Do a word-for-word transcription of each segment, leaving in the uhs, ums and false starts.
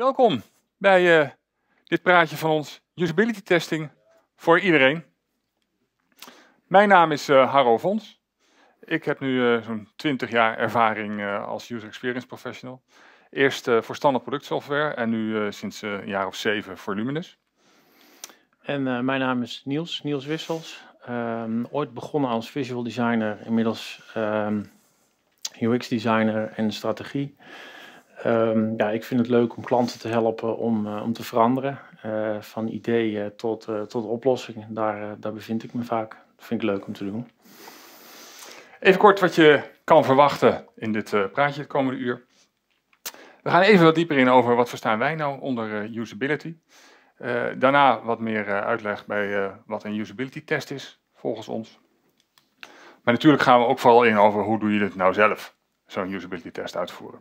Welkom bij uh, dit praatje van ons usability testing voor iedereen. Mijn naam is uh, Harro Vons. Ik heb nu uh, zo'n twintig jaar ervaring uh, als user experience professional. Eerst uh, voor standaard productsoftware en nu uh, sinds uh, een jaar of zeven voor Luminis. En uh, mijn naam is Niels, Niels Wissels. Um, ooit begonnen als visual designer, inmiddels um, U X designer en strategie. Um, ja, ik vind het leuk om klanten te helpen om, uh, om te veranderen. Uh, van ideeën tot, uh, tot oplossingen. Daar, uh, daar bevind ik me vaak. Dat vind ik leuk om te doen. Even kort wat je kan verwachten in dit uh, praatje het komende uur. We gaan even wat dieper in over wat verstaan wij nou onder uh, usability. Uh, daarna wat meer uh, uitleg bij uh, wat een usability test is, volgens ons. Maar natuurlijk gaan we ook vooral in over hoe doe je dit nou zelf, zo'n usability test uitvoeren.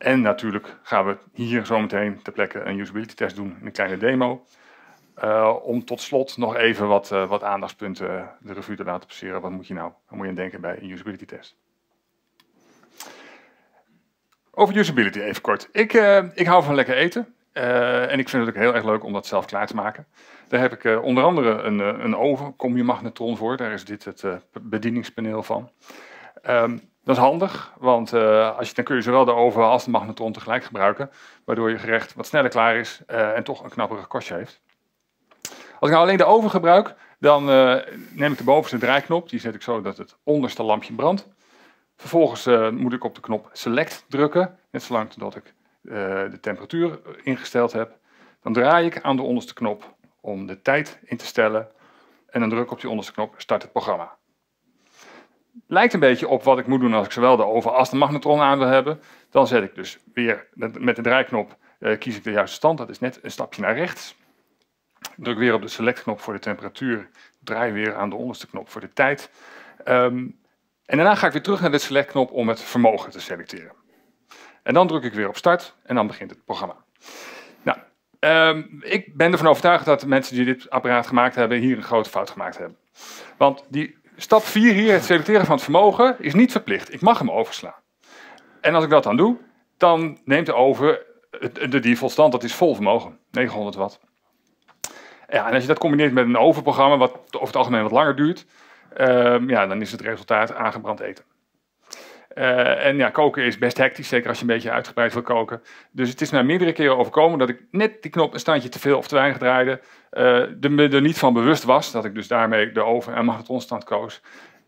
En natuurlijk gaan we hier zometeen ter plekke een usability test doen, een kleine demo. Uh, om tot slot nog even wat, uh, wat aandachtspunten de revue te laten passeren. Wat moet je nou wat moet je denken bij een usability test? Over usability even kort. Ik, uh, ik hou van lekker eten. Uh, en ik vind het ook heel erg leuk om dat zelf klaar te maken. Daar heb ik uh, onder andere een, een oven, kom je magnetron voor. Daar is dit het uh, bedieningspaneel van. Um, Dat is handig, want uh, als je, dan kun je zowel de oven als de magnetron tegelijk gebruiken, waardoor je gerecht wat sneller klaar is uh, en toch een knapperig kostje heeft. Als ik nou alleen de oven gebruik, dan uh, neem ik de bovenste draaiknop, die zet ik zo dat het onderste lampje brandt. Vervolgens uh, moet ik op de knop Select drukken, net zolang totdat ik uh, de temperatuur ingesteld heb. Dan draai ik aan de onderste knop om de tijd in te stellen en dan druk ik op die onderste knop Start het programma. Lijkt een beetje op wat ik moet doen als ik zowel de oven als de magnetron aan wil hebben. Dan zet ik dus weer met de draaiknop eh, kies ik de juiste stand. Dat is net een stapje naar rechts. Druk weer op de selectknop voor de temperatuur. Draai weer aan de onderste knop voor de tijd. Um, en daarna ga ik weer terug naar de selectknop om het vermogen te selecteren. En dan druk ik weer op start en dan begint het programma. Nou, um, ik ben ervan overtuigd dat de mensen die dit apparaat gemaakt hebben hier een grote fout gemaakt hebben. Want die stap vier hier, het selecteren van het vermogen, is niet verplicht. Ik mag hem overslaan. En als ik dat dan doe, dan neemt de oven de default stand. Dat is vol vermogen, negenhonderd watt. Ja, en als je dat combineert met een ovenprogramma, wat over het algemeen wat langer duurt, um, ja, dan is het resultaat aangebrand eten. Uh, en ja, koken is best hectisch, zeker als je een beetje uitgebreid wil koken. Dus het is mij meerdere keren overkomen dat ik net die knop een standje te veel of te weinig draaide. Uh, me er niet van bewust was dat ik dus daarmee de oven- en magnetronstand koos.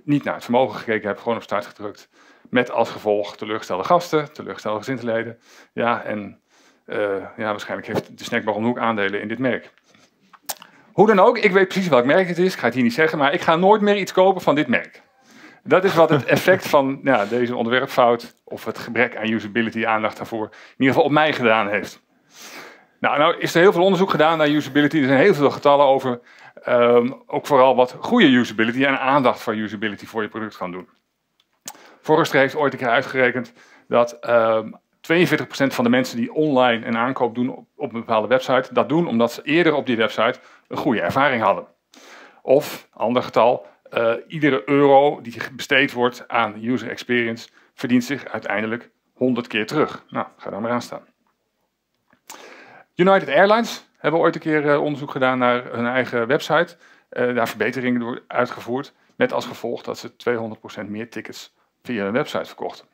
Niet naar het vermogen gekeken heb, gewoon op start gedrukt. Met als gevolg teleurgestelde gasten, teleurgestelde gezinsleden. Ja, en uh, ja, waarschijnlijk heeft de snackbar om de hoek aandelen in dit merk. Hoe dan ook, ik weet precies welk merk het is. Ik ga het hier niet zeggen, maar ik ga nooit meer iets kopen van dit merk. Dat is wat het effect van ja, deze ontwerpfout of het gebrek aan usability, aandacht daarvoor, in ieder geval op mij gedaan heeft. Nou, nou is er heel veel onderzoek gedaan naar usability. Er zijn heel veel getallen over, um, ook vooral wat goede usability en aandacht voor usability voor je product kan doen. Forrester heeft ooit een keer uitgerekend dat um, tweeënveertig procent van de mensen die online een aankoop doen op, op een bepaalde website, dat doen omdat ze eerder op die website een goede ervaring hadden. Of, ander getal, Uh, iedere euro die besteed wordt aan user experience verdient zich uiteindelijk honderd keer terug. Nou, ga daar maar aan staan. United Airlines hebben ooit een keer uh, onderzoek gedaan naar hun eigen website. Uh, daar verbeteringen door uitgevoerd. Met als gevolg dat ze tweehonderd procent meer tickets via hun website verkochten.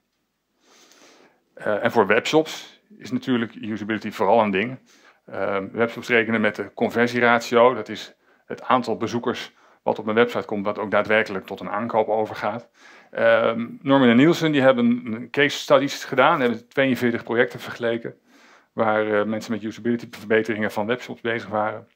Uh, en voor webshops is natuurlijk usability vooral een ding. Uh, webshops rekenen met de conversieratio. Dat is het aantal bezoekers wat op mijn website komt, wat ook daadwerkelijk tot een aankoop overgaat. Um, Norman en Nielsen die hebben case studies gedaan, hebben tweeënveertig projecten vergeleken, waar uh, mensen met usability verbeteringen van webshops bezig waren.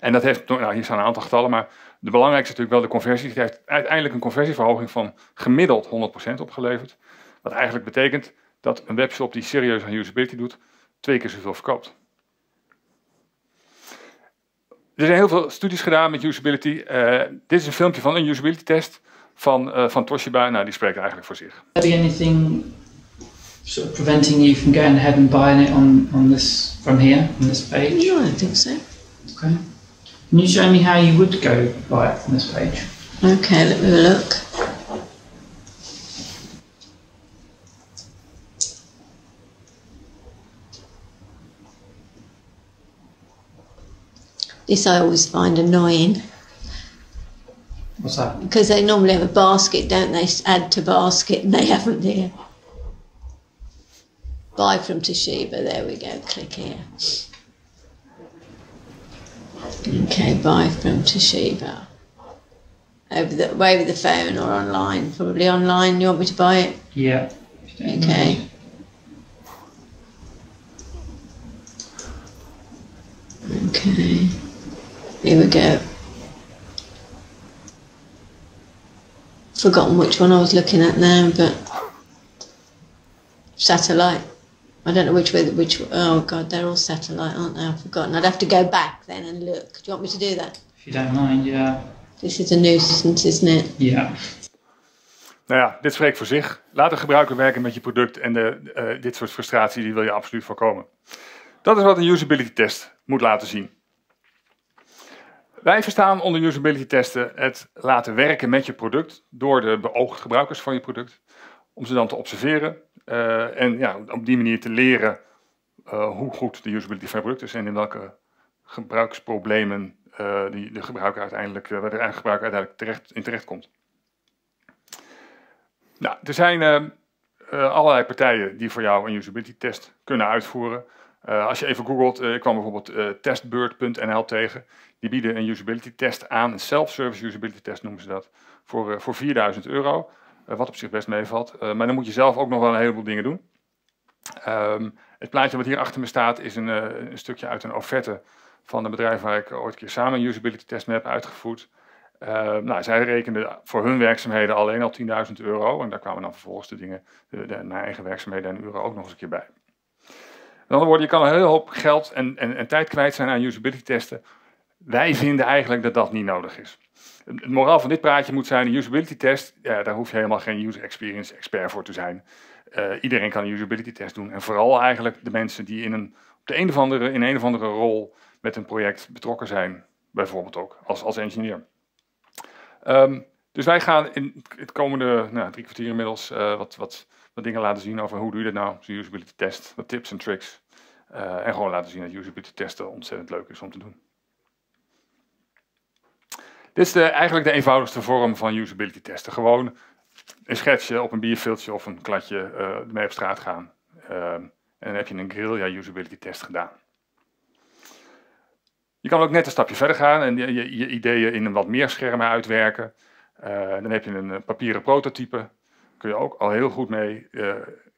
En dat heeft, nou, hier staan een aantal getallen, maar de belangrijkste is natuurlijk wel de conversie. Die heeft uiteindelijk een conversieverhoging van gemiddeld honderd procent opgeleverd. Wat eigenlijk betekent dat een webshop die serieus aan usability doet, twee keer zoveel verkoopt. Er zijn heel veel studies gedaan met usability. Uh, dit is een filmpje van een usability test van, uh, van Toshiba. Nou, die spreekt eigenlijk voor zich. Is there anything sort of preventing you from going ahead and buying it on, on this from here, on this page? No, I don't think so. Okay. Can you show me how you would go buy it from this page? Okay, let me look. This I always find annoying. What's that? Because they normally have a basket, don't they? Add to basket, and they haven't here. Buy from Toshiba, there we go, click here. Okay, buy from Toshiba. Over the, over the phone or online, probably online. You want me to buy it? Yeah. Okay. Okay. Here we go. Forgotten which one I was looking at now, but satellite. I don't know which way, which, oh God, they're all satellite, aren't they? I've forgotten. I'd have to go back then and look. Do you want me to do that? If you don't mind, yeah. This is a nuisance, isn't it? Ja. Nou ja, dit spreekt voor zich. Laat de gebruiker werken met je product en de, uh, dit soort frustratie die wil je absoluut voorkomen. Dat is wat een usability test moet laten zien. Wij verstaan onder usability testen het laten werken met je product door de beoogde gebruikers van je product. Om ze dan te observeren uh, en ja, op die manier te leren uh, hoe goed de usability van je product is en in welke gebruiksproblemen Uh, die de gebruiker uiteindelijk, uh, waar de gebruiker uiteindelijk terecht, in terecht komt. Nou, er zijn uh, uh, allerlei partijen die voor jou een usability test kunnen uitvoeren. Uh, als je even googelt, uh, ik kwam bijvoorbeeld uh, testbeurt punt n l tegen. Die bieden een usability test aan, een self-service usability test noemen ze dat, voor, uh, voor vierduizend euro. Uh, wat op zich best meevalt. Uh, maar dan moet je zelf ook nog wel een heleboel dingen doen. Um, het plaatje wat hier achter me staat is een, uh, een stukje uit een offerte van een bedrijf waar ik ooit een keer samen een usability test mee heb uitgevoerd. Uh, nou, zij rekenden voor hun werkzaamheden alleen al tienduizend euro. En daar kwamen dan vervolgens de dingen, de, de, naar eigen werkzaamheden en uren ook nog eens een keer bij. Met andere woorden, je kan een hele hoop geld en, en, en tijd kwijt zijn aan usability testen. Wij vinden eigenlijk dat dat niet nodig is. Het, het moraal van dit praatje moet zijn, een usability test, ja, daar hoef je helemaal geen user experience expert voor te zijn. Uh, iedereen kan een usability test doen. En vooral eigenlijk de mensen die in een, op de een of andere, in een of andere rol met een project betrokken zijn, bijvoorbeeld ook, als, als engineer. Um, dus wij gaan in het komende nou, drie kwartier inmiddels uh, wat, wat, wat dingen laten zien over hoe doe je dat nou, zo'n usability test, wat tips en tricks. Uh, en gewoon laten zien dat usability testen ontzettend leuk is om te doen. Dit is de, eigenlijk de eenvoudigste vorm van usability testen. Gewoon een schetsje op een bierviltje of een kladje, uh, mee op straat gaan. Uh, en dan heb je een guerrilla usability test gedaan. Je kan ook net een stapje verder gaan en je, je, je ideeën in een wat meer schermen uitwerken. Uh, dan heb je een papieren prototype. Kun je ook al heel goed mee uh,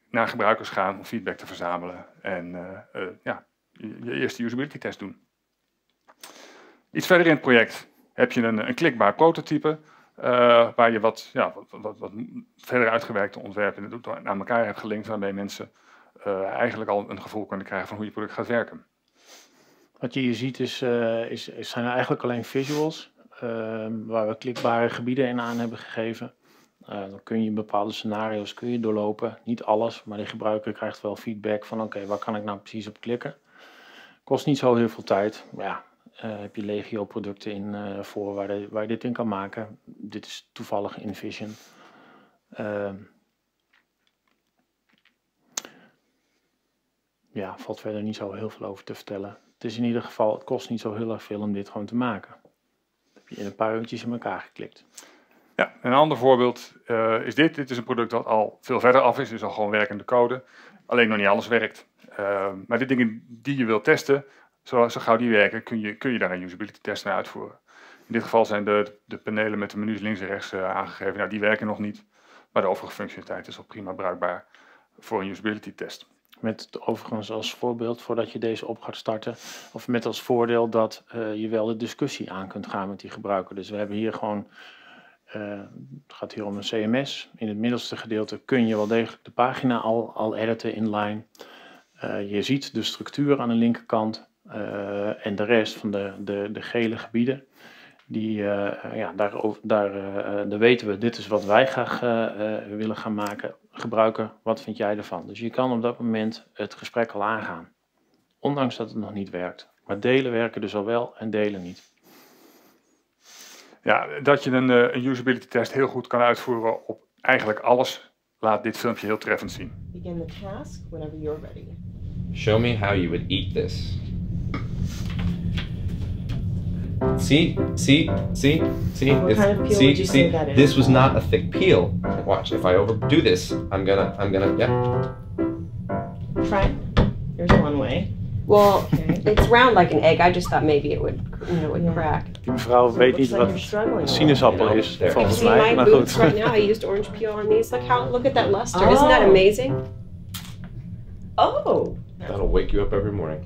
naar gebruikers gaan om feedback te verzamelen. En uh, uh, ja, je, je eerste usability test doen. Iets verder in het project heb je een, een klikbaar prototype. Uh, waar je wat, ja, wat, wat, wat verder uitgewerkte ontwerpen aan elkaar hebt gelinkt. Waarmee mensen uh, eigenlijk al een gevoel kunnen krijgen van hoe je product gaat werken. Wat je hier ziet is, uh, is, is zijn eigenlijk alleen visuals, uh, waar we klikbare gebieden in aan hebben gegeven. Uh, dan kun je bepaalde scenario's kun je doorlopen, niet alles, maar de gebruiker krijgt wel feedback van oké, okay, waar kan ik nou precies op klikken. Kost niet zo heel veel tijd, maar ja, uh, heb je legio producten in uh, voor waar, de, waar je dit in kan maken. Dit is toevallig InVision. Uh, ja, valt verder niet zo heel veel over te vertellen. Het is in ieder geval, het kost niet zo heel erg veel om dit gewoon te maken. Dat heb je in een paar uurtjes in elkaar geklikt. Ja, een ander voorbeeld uh, is dit. Dit is een product dat al veel verder af is, dus al gewoon werkende code. Alleen nog niet alles werkt. Uh, maar de dingen die je wilt testen, zo, zo gauw die werken, kun je, kun je daar een usability test naar uitvoeren. In dit geval zijn de, de panelen met de menus links en rechts uh, aangegeven. Nou, die werken nog niet, maar de overige functionaliteit is al prima bruikbaar voor een usability test. Met overigens als voorbeeld, voordat je deze op gaat starten, of met als voordeel dat uh, je wel de discussie aan kunt gaan met die gebruiker. Dus we hebben hier gewoon, uh, het gaat hier om een C M S. In het middelste gedeelte kun je wel degelijk de pagina al, al editen inline. Uh, je ziet de structuur aan de linkerkant uh, en de rest van de, de, de gele gebieden. Die, uh, ja, daar, daar, uh, daar weten we, dit is wat wij graag uh, uh, willen gaan maken. Gebruiker, wat vind jij ervan? Dus je kan op dat moment het gesprek al aangaan. Ondanks dat het nog niet werkt. Maar delen werken dus al wel en delen niet. Ja, dat je een, een usability test heel goed kan uitvoeren op eigenlijk alles, laat dit filmpje heel treffend zien. Begin the task whenever you're ready. Show me how you would eat this. See, see, see, see. What kind of peel see, would you see, say that is? This was not a thick peel. Watch, if I overdo this, I'm gonna, I'm gonna, yeah. Try. There's one way. Well, okay. It's round like an egg. I just thought maybe it would, you know, would crack. Die mevrouw weet niet wat sinaasappel is, volgens mij. Maar goed. Right now, I used orange peel on these. Like how, look at that luster. Oh. Isn't that amazing? Oh. That'll wake you up every morning.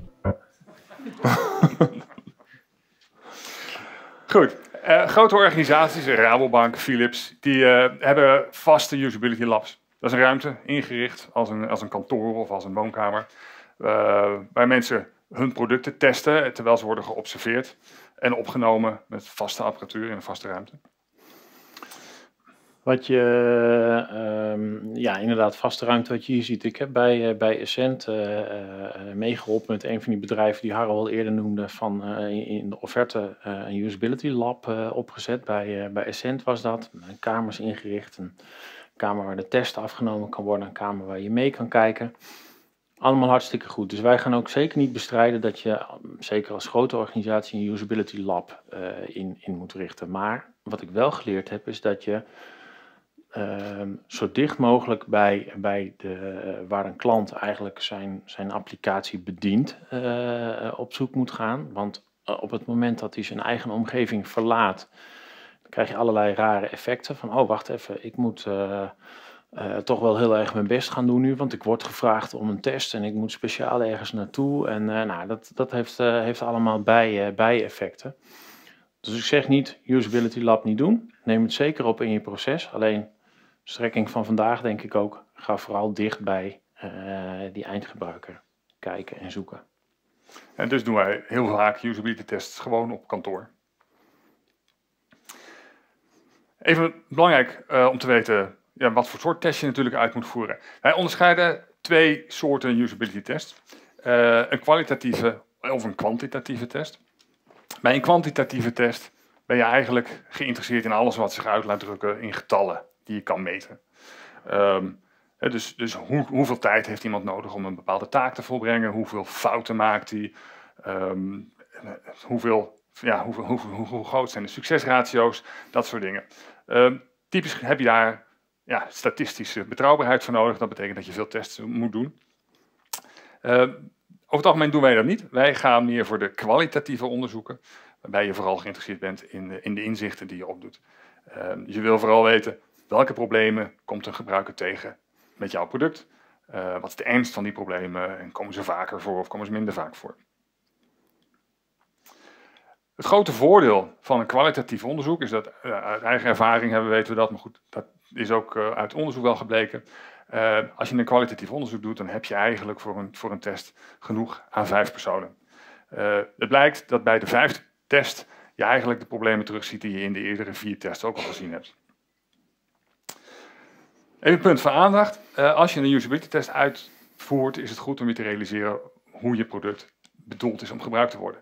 Goed. Uh, grote organisaties, Rabobank, Philips, die uh, hebben vaste usability labs. Dat is een ruimte ingericht als een, als een kantoor of als een woonkamer. Uh, waar mensen hun producten testen terwijl ze worden geobserveerd en opgenomen met vaste apparatuur in een vaste ruimte. Wat je, um, ja inderdaad, vaste ruimte wat je hier ziet. Ik heb bij, uh, bij Accent uh, uh, meegeholpen met een van die bedrijven die Harro al eerder noemde van uh, in de offerte uh, een usability lab uh, opgezet. Bij, uh, bij Accent was dat, een kamers ingericht, een kamer waar de test afgenomen kan worden, een kamer waar je mee kan kijken. Allemaal hartstikke goed. Dus wij gaan ook zeker niet bestrijden dat je, zeker als grote organisatie, een usability lab uh, in, in moet richten. Maar wat ik wel geleerd heb, is dat je uh, zo dicht mogelijk bij, bij de, uh, waar een klant eigenlijk zijn, zijn applicatie bedient, uh, op zoek moet gaan. Want op het moment dat hij zijn eigen omgeving verlaat, dan krijg je allerlei rare effecten. Van, oh, wacht even, ik moet... Uh, Uh, toch wel heel erg mijn best gaan doen nu, want ik word gevraagd om een test en ik moet speciaal ergens naartoe. En uh, nou, dat, dat heeft, uh, heeft allemaal bij, uh, bijeffecten. Dus ik zeg niet, usability lab niet doen. Neem het zeker op in je proces. Alleen, strekking van vandaag denk ik ook, ga vooral dicht bij uh, die eindgebruiker kijken en zoeken. En dus doen wij heel vaak usability tests gewoon op kantoor. Even belangrijk uh, om te weten... Ja, wat voor soort test je natuurlijk uit moet voeren. Wij onderscheiden twee soorten usability tests. Uh, een kwalitatieve of een kwantitatieve test. Bij een kwantitatieve test ben je eigenlijk geïnteresseerd in alles wat zich uit laat drukken in getallen die je kan meten. Um, dus dus hoe, hoeveel tijd heeft iemand nodig om een bepaalde taak te volbrengen? Hoeveel fouten maakt hij? Um, hoeveel, ja, hoeveel, hoe, hoe, hoe groot zijn de succesratio's? Dat soort dingen. Um, typisch heb je daar... Ja, statistische betrouwbaarheid voor nodig. Dat betekent dat je veel tests moet doen. Uh, over het algemeen doen wij dat niet. Wij gaan meer voor de kwalitatieve onderzoeken, waarbij je vooral geïnteresseerd bent in de, in de inzichten die je opdoet. Uh, je wil vooral weten welke problemen komt een gebruiker tegen met jouw product. Uh, wat is de ernst van die problemen en komen ze vaker voor of komen ze minder vaak voor? Het grote voordeel van een kwalitatief onderzoek is dat, uh, uit eigen ervaring hebben weten we dat, maar goed, dat is ook uh, uit onderzoek wel gebleken. Uh, als je een kwalitatief onderzoek doet, dan heb je eigenlijk voor een, voor een test genoeg aan vijf personen. Uh, het blijkt dat bij de vijfde test je eigenlijk de problemen terugziet die je in de eerdere vier tests ook al gezien hebt. Even een punt van aandacht. Uh, als je een usability test uitvoert, is het goed om je te realiseren hoe je product bedoeld is om gebruikt te worden.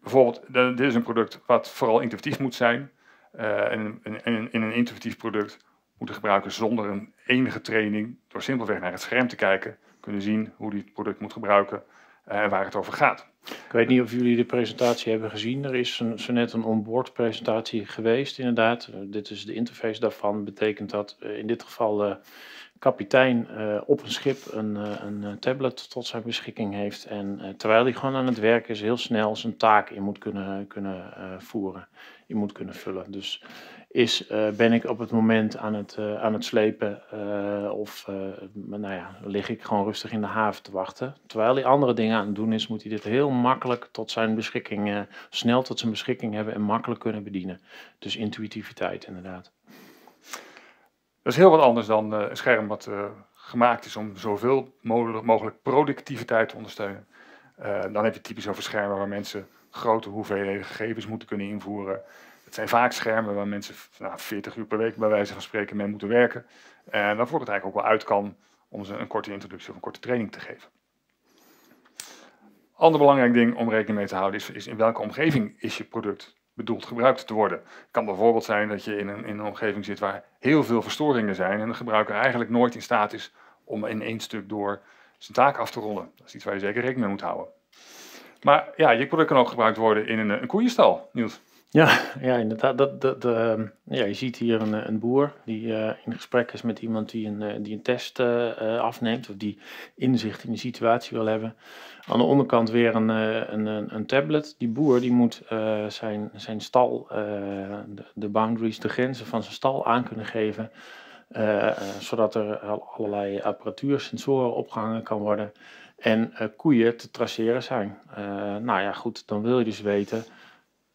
Bijvoorbeeld, dit is een product wat vooral intuïtief moet zijn. Uh, en in, in een intuïtief product moeten gebruikers zonder een enige training, door simpelweg naar het scherm te kijken, kunnen zien hoe die het product moet gebruiken uh, en waar het over gaat. Ik weet niet of jullie de presentatie hebben gezien. Er is een, zo net een onboard presentatie geweest, inderdaad. Uh, dit is de interface daarvan. Betekent dat uh, in dit geval... Uh, kapitein uh, op een schip een, een tablet tot zijn beschikking heeft en uh, terwijl hij gewoon aan het werk is heel snel zijn taak in moet kunnen, kunnen uh, voeren, in moet kunnen vullen. Dus is, uh, ben ik op het moment aan het, uh, aan het slepen uh, of uh, nou ja, lig ik gewoon rustig in de haven te wachten. Terwijl hij andere dingen aan het doen is, moet hij dit heel makkelijk tot zijn beschikking, uh, snel tot zijn beschikking hebben en makkelijk kunnen bedienen. Dus intuïtiviteit inderdaad. Dat is heel wat anders dan een scherm wat uh, gemaakt is om zoveel mogelijk productiviteit te ondersteunen. Uh, dan heb je typisch over schermen waar mensen grote hoeveelheden gegevens moeten kunnen invoeren. Het zijn vaak schermen waar mensen nou, veertig uur per week bij wijze van spreken mee moeten werken. En waarvoor het eigenlijk ook wel uit kan om ze een korte introductie of een korte training te geven. Ander belangrijk ding om rekening mee te houden is, is in welke omgeving is je product bedoeld gebruikt te worden. Het kan bijvoorbeeld zijn dat je in een, in een omgeving zit waar heel veel verstoringen zijn en de gebruiker eigenlijk nooit in staat is om in één stuk door zijn taak af te rollen. Dat is iets waar je zeker rekening mee moet houden. Maar ja, je product kan ook gebruikt worden in een, een koeienstal, Niels. Ja, ja, inderdaad. Dat, dat, dat, uh, ja, je ziet hier een, een boer die uh, in gesprek is met iemand die een, die een test uh, afneemt. Of die inzicht in de situatie wil hebben. Aan de onderkant weer een, een, een tablet. Die boer die moet uh, zijn, zijn stal, uh, de, de boundaries, de grenzen van zijn stal aan kunnen geven. Uh, uh, zodat er allerlei apparatuur, sensoren opgehangen kan worden. En uh, koeien te traceren zijn. Uh, nou ja, goed, dan wil je dus weten...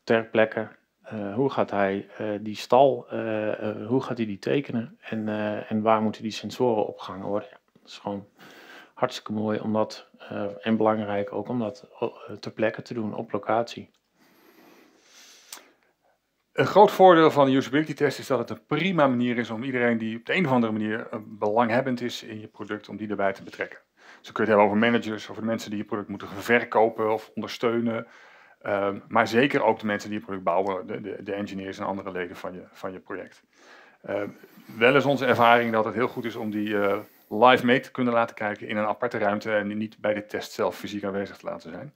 ter plekke, uh, hoe gaat hij uh, die stal, uh, uh, hoe gaat hij die tekenen en, uh, en waar moeten die sensoren opgehangen worden. Ja, dat is gewoon hartstikke mooi om dat, uh, en belangrijk ook om dat ter plekke te doen op locatie. Een groot voordeel van de usability test is dat het een prima manier is om iedereen die op de een of andere manier belanghebbend is in je product, om die erbij te betrekken. Zo kun je het hebben over managers, over de mensen die je product moeten verkopen of ondersteunen. Um, maar zeker ook de mensen die het product bouwen, de, de, de engineers en andere leden van je, van je project. Um, wel is onze ervaring dat het heel goed is om die uh, live mee te kunnen laten kijken in een aparte ruimte en niet bij de test zelf fysiek aanwezig te laten zijn.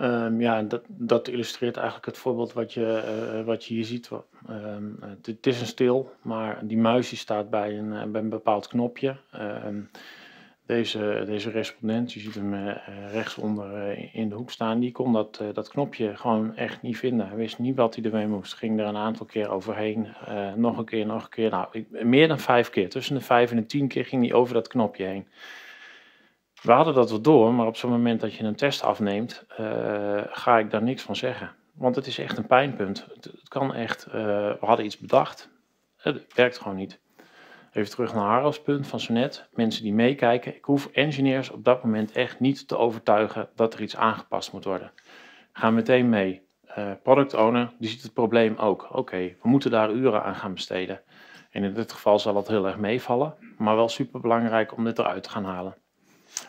Um, ja, dat, dat illustreert eigenlijk het voorbeeld wat je, uh, wat je hier ziet. Um, het, het is een stil, maar die muis die staat bij een, bij een bepaald knopje. Um, Deze, deze respondent, je ziet hem uh, rechtsonder uh, in de hoek staan, die kon dat, uh, dat knopje gewoon echt niet vinden. Hij wist niet wat hij ermee moest. Ging er een aantal keer overheen, uh, nog een keer, nog een keer. Nou, ik, meer dan vijf keer. Tussen de vijf en de tien keer ging hij over dat knopje heen. We hadden dat wel door, maar op zo'n moment dat je een test afneemt, uh, ga ik daar niks van zeggen. Want het is echt een pijnpunt. Het, het kan echt, uh, we hadden iets bedacht, het werkt gewoon niet. Even terug naar Harro's punt van zo net. Mensen die meekijken. Ik hoef engineers op dat moment echt niet te overtuigen dat er iets aangepast moet worden. Ga meteen mee. Uh, product owner, die ziet het probleem ook. Oké, okay, we moeten daar uren aan gaan besteden. En in dit geval zal dat heel erg meevallen. Maar wel superbelangrijk om dit eruit te gaan halen.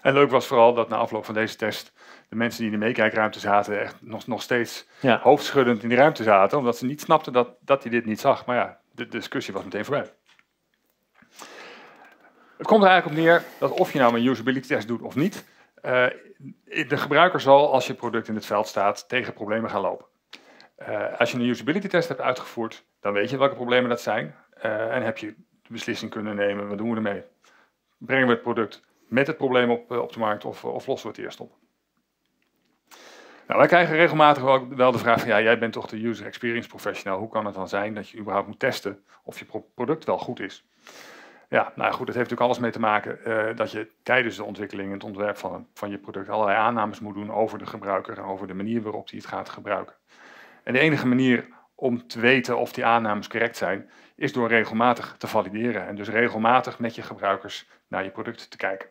En leuk was vooral dat na afloop van deze test de mensen die in de meekijkruimte zaten echt nog, nog steeds ja. hoofdschuddend in die ruimte zaten. Omdat ze niet snapten dat, dat hij dit niet zag. Maar ja, de discussie was meteen voorbij. Het komt er eigenlijk op neer dat of je nou een usability test doet of niet, uh, de gebruiker zal, als je product in het veld staat, tegen problemen gaan lopen. Uh, als je een usability test hebt uitgevoerd, dan weet je welke problemen dat zijn uh, en heb je de beslissing kunnen nemen, wat doen we ermee? Brengen we het product met het probleem op, uh, op de markt of, of lossen we het eerst op? Nou, wij krijgen regelmatig wel, wel de vraag van, ja, jij bent toch de user experience professional, hoe kan het dan zijn dat je überhaupt moet testen of je product wel goed is? Ja, nou goed, dat heeft natuurlijk alles mee te maken uh, dat je tijdens de ontwikkeling en het ontwerp van, van je product allerlei aannames moet doen over de gebruiker en over de manier waarop hij het gaat gebruiken. En de enige manier om te weten of die aannames correct zijn, is door regelmatig te valideren en dus regelmatig met je gebruikers naar je product te kijken.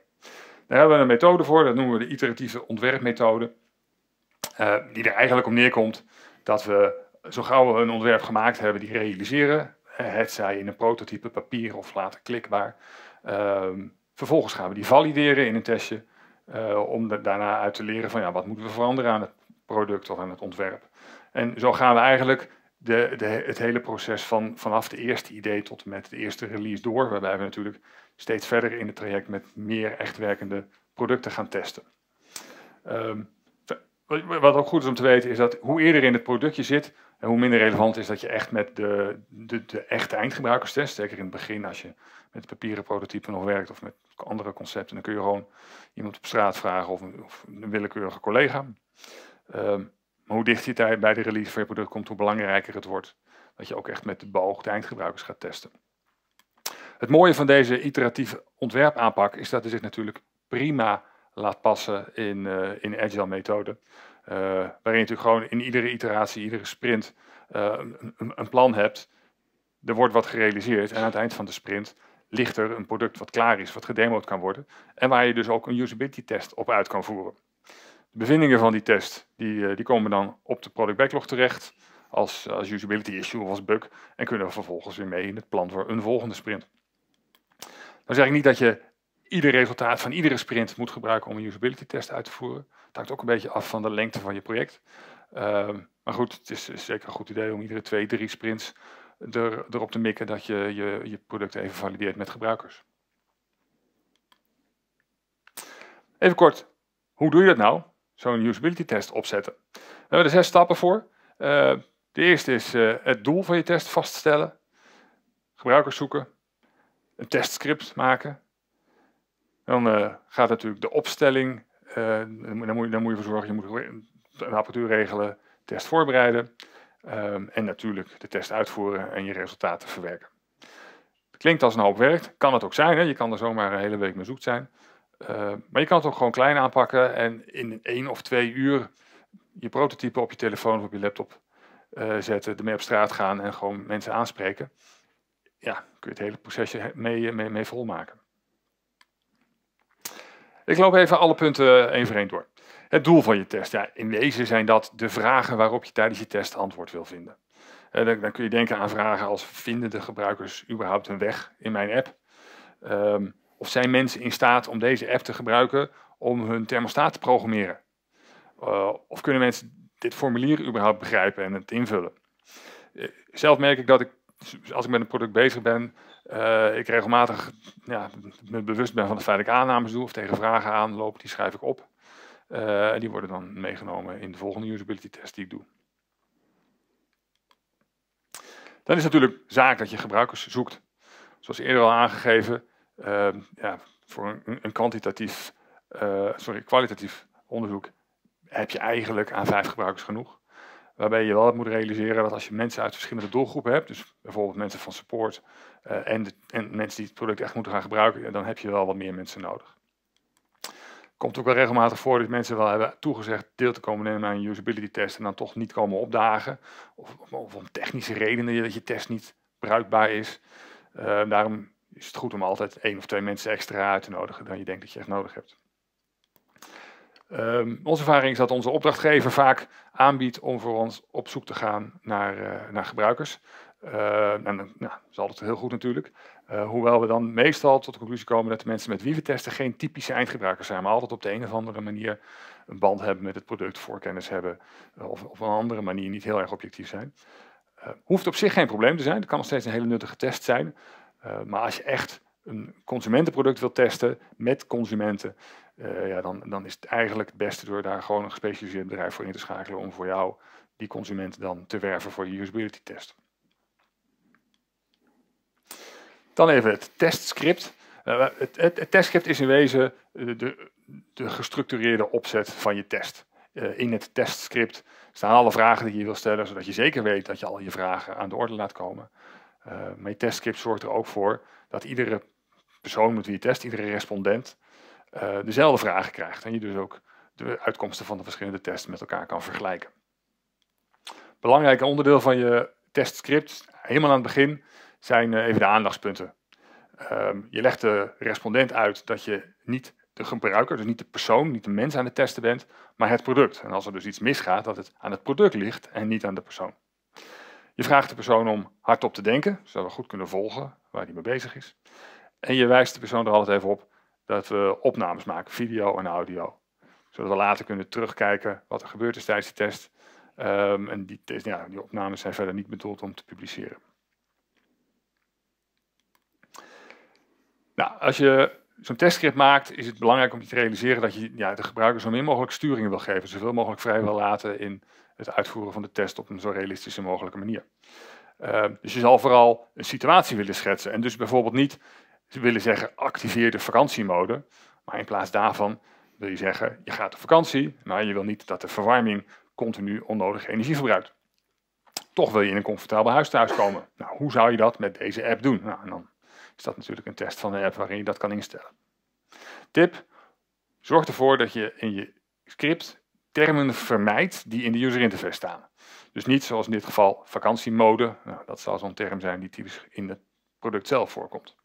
Daar hebben we een methode voor, dat noemen we de iteratieve ontwerpmethode, uh, die er eigenlijk op neerkomt dat we zo gauw we een ontwerp gemaakt hebben, die realiseren. Het zij in een prototype, papier of later klikbaar. Um, vervolgens gaan we die valideren in een testje. Uh, om de, daarna uit te leren van ja, wat moeten we veranderen aan het product of aan het ontwerp. En zo gaan we eigenlijk de, de, het hele proces van, vanaf de eerste idee tot en met de eerste release door. Waarbij we natuurlijk steeds verder in het traject met meer echt werkende producten gaan testen. Um, Wat ook goed is om te weten is dat hoe eerder in het product je zit, en hoe minder relevant is dat je echt met de, de, de echte eindgebruikers test. Zeker in het begin als je met papieren prototypen nog werkt of met andere concepten. Dan kun je gewoon iemand op straat vragen of een, of een willekeurige collega. Um, maar hoe dichter je bij de release van je product komt, hoe belangrijker het wordt. Dat je ook echt met de beoogde eindgebruikers gaat testen. Het mooie van deze iteratieve ontwerpaanpak is dat hij zich natuurlijk prima laat passen in, uh, in de Agile methode. Uh, waarin je natuurlijk gewoon in iedere iteratie, iedere sprint uh, een, een plan hebt. Er wordt wat gerealiseerd en aan het eind van de sprint ligt er een product wat klaar is, wat gedemoed kan worden. En waar je dus ook een usability test op uit kan voeren. De bevindingen van die test die, uh, die komen dan op de product backlog terecht. Als, als usability issue of als bug. En kunnen we vervolgens weer mee in het plan voor een volgende sprint. Dan zeg ik niet dat je ieder resultaat van iedere sprint moet gebruiken om een usability test uit te voeren. Het hangt ook een beetje af van de lengte van je project. Uh, maar goed, het is, is zeker een goed idee om iedere twee, drie sprints er, erop te mikken dat je, je je product even valideert met gebruikers. Even kort Hoe doe je dat nou? Zo'n usability test opzetten. We hebben er zes stappen voor. Uh, de eerste is uh, het doel van je test vaststellen. Gebruikers zoeken. Een testscript maken. Dan uh, gaat natuurlijk de opstelling. Uh, daar, moet je, daar moet je voor zorgen. Je moet een apparatuur regelen. Test voorbereiden. Um, en natuurlijk de test uitvoeren en je resultaten verwerken. Het klinkt als een hoop werk. Kan het ook zijn. Hè? Je kan er zomaar een hele week mee zoekt zijn. Uh, maar je kan het ook gewoon klein aanpakken en in één of twee uur je prototype op je telefoon of op je laptop uh, zetten, ermee op straat gaan en gewoon mensen aanspreken. Ja, kun je het hele procesje mee, mee, mee volmaken. Ik loop even alle punten één voor één door. Het doel van je test. Ja, in wezen zijn dat de vragen waarop je tijdens je test antwoord wil vinden. Uh, dan, dan kun je denken aan vragen als: vinden de gebruikers überhaupt hun weg in mijn app? Um, Of zijn mensen in staat om deze app te gebruiken om hun thermostaat te programmeren? Uh, of kunnen mensen dit formulier überhaupt begrijpen en het invullen? Uh, zelf merk ik dat ik, als ik met een product bezig ben, uh, ik regelmatig ja, me bewust ben van het feit dat ik aannames doe of tegen vragen aanloop. Die schrijf ik op. Uh, en die worden dan meegenomen in de volgende usability test die ik doe. Dan is het natuurlijk zaak dat je gebruikers zoekt. Zoals eerder al aangegeven. Uh, ja, voor een, een kwantitatief, uh, sorry, kwalitatief onderzoek heb je eigenlijk aan vijf gebruikers genoeg. Waarbij je wel moet realiseren dat als je mensen uit verschillende doelgroepen hebt, dus bijvoorbeeld mensen van support uh, en, de, en mensen die het product echt moeten gaan gebruiken, dan heb je wel wat meer mensen nodig. Komt ook wel regelmatig voor dat mensen wel hebben toegezegd deel te komen nemen aan een usability test en dan toch niet komen opdagen. Of, of, of om technische redenen dat je test niet bruikbaar is. Uh, daarom is het goed om altijd één of twee mensen extra uit te nodigen dan je denkt dat je echt nodig hebt. Um, onze ervaring is dat onze opdrachtgever vaak aanbiedt om voor ons op zoek te gaan naar, uh, naar gebruikers. Uh, en, nou, dat is altijd heel goed natuurlijk. Uh, hoewel we dan meestal tot de conclusie komen dat de mensen met wie we testen geen typische eindgebruikers zijn, maar altijd op de een of andere manier een band hebben met het product, voorkennis hebben uh, of op een andere manier niet heel erg objectief zijn. Uh, hoeft op zich geen probleem te zijn, het kan nog steeds een hele nuttige test zijn. Uh, maar als je echt een consumentenproduct wilt testen met consumenten, uh, ja, dan, dan is het eigenlijk het beste door daar gewoon een gespecialiseerd bedrijf voor in te schakelen om voor jou die consumenten dan te werven voor je usability test. Dan even het testscript. Uh, het, het, het testscript is in wezen de, de, de gestructureerde opzet van je test. Uh, in het testscript staan alle vragen die je wil stellen, zodat je zeker weet dat je al je vragen aan de orde laat komen. Uh, mijn testscript zorgt er ook voor dat iedere persoon met wie je test, iedere respondent, uh, dezelfde vragen krijgt. En je dus ook de uitkomsten van de verschillende tests met elkaar kan vergelijken. Belangrijk onderdeel van je testscript, helemaal aan het begin, zijn uh, even de aandachtspunten. Uh, je legt de respondent uit dat je niet de gebruiker, dus niet de persoon, niet de mens aan het testen bent, maar het product. En als er dus iets misgaat, dat het aan het product ligt en niet aan de persoon. Je vraagt de persoon om hardop te denken, zodat we goed kunnen volgen waar hij mee bezig is. En je wijst de persoon er altijd even op dat we opnames maken, video en audio. Zodat we later kunnen terugkijken wat er gebeurd is tijdens de test. Um, en die, test, ja, die opnames zijn verder niet bedoeld om te publiceren. Nou, als je zo'n testschrift maakt, is het belangrijk om je te realiseren dat je ja, de gebruiker zo min mogelijk sturing wil geven. Zoveel mogelijk vrij wil laten in het uitvoeren van de test op een zo realistische mogelijke manier. Uh, dus je zal vooral een situatie willen schetsen. En dus bijvoorbeeld niet willen zeggen activeer de vakantiemode. Maar in plaats daarvan wil je zeggen je gaat op vakantie. Maar je wil niet dat de verwarming continu onnodige energie verbruikt. Toch wil je in een comfortabel huis thuiskomen. Nou, hoe zou je dat met deze app doen? Nou, en dan is dat natuurlijk een test van de app waarin je dat kan instellen. Tip: zorg ervoor dat je in je script termen vermijdt die in de user interface staan. Dus niet zoals in dit geval vakantiemode. Nou, dat zal zo'n term zijn die typisch in het product zelf voorkomt.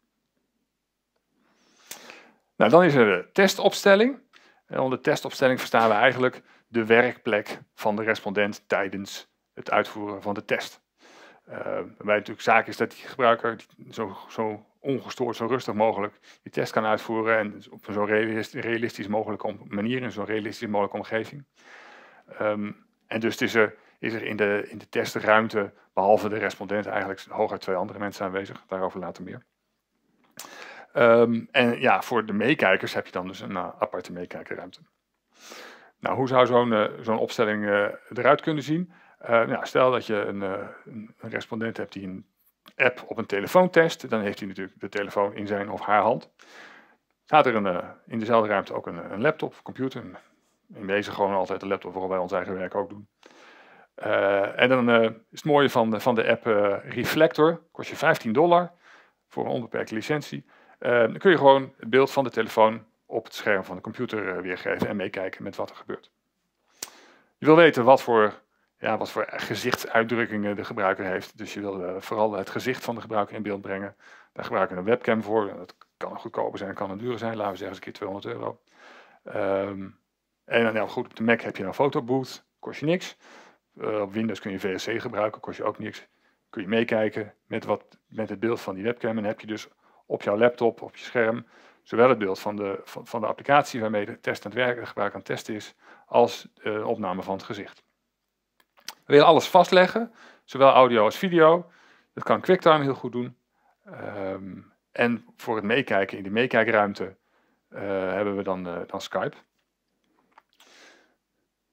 Nou, dan is er de testopstelling. En onder testopstelling verstaan we eigenlijk de werkplek van de respondent tijdens het uitvoeren van de test. Uh, waarbij natuurlijk zaak is dat die gebruiker zo, zo ongestoord, zo rustig mogelijk die test kan uitvoeren en op een zo realistisch mogelijke manier, in zo'n realistisch mogelijke omgeving. Um, en dus is er, is er in de, in de testruimte, behalve de respondent, eigenlijk hooguit twee andere mensen aanwezig. Daarover later meer. Um, en ja, voor de meekijkers heb je dan dus een uh, aparte meekijkerruimte. Nou, hoe zou zo'n uh, zo'n opstelling uh, eruit kunnen zien? Uh, nou, stel dat je een, uh, een respondent hebt die een app op een telefoon test. Dan heeft hij natuurlijk de telefoon in zijn of haar hand. Staat er een, uh, in dezelfde ruimte ook een, een laptop, computer. In wezen gewoon altijd een laptop, waarop wij ons eigen werk ook doen. Uh, en dan uh, is het mooie van de, van de app uh, Reflector. Kost je vijftien dollar voor een onbeperkte licentie. Uh, dan kun je gewoon het beeld van de telefoon op het scherm van de computer uh, weergeven en meekijken met wat er gebeurt. Je wil weten wat voor, ja, wat voor gezichtsuitdrukkingen de gebruiker heeft. Dus je wil uh, vooral het gezicht van de gebruiker in beeld brengen. Daar gebruiken we een webcam voor. Dat kan een goedkoper zijn, dat kan een duur zijn. Laten we zeggen eens een keer tweehonderd euro. Um, en nou, goed, op de Mac heb je een Photo Booth. Kost je niks. Uh, op Windows kun je V S C gebruiken, kost je ook niks. Kun je meekijken met, wat, met het beeld van die webcam. En dan heb je dus op jouw laptop, op je scherm, zowel het beeld van de, van, van de applicatie waarmee de test aan het werken, de gebruiker aan het testen is, als de uh, opname van het gezicht. We willen alles vastleggen, zowel audio als video. Dat kan QuickTime heel goed doen. Um, en voor het meekijken, in die meekijkruimte, uh, hebben we dan, uh, dan Skype.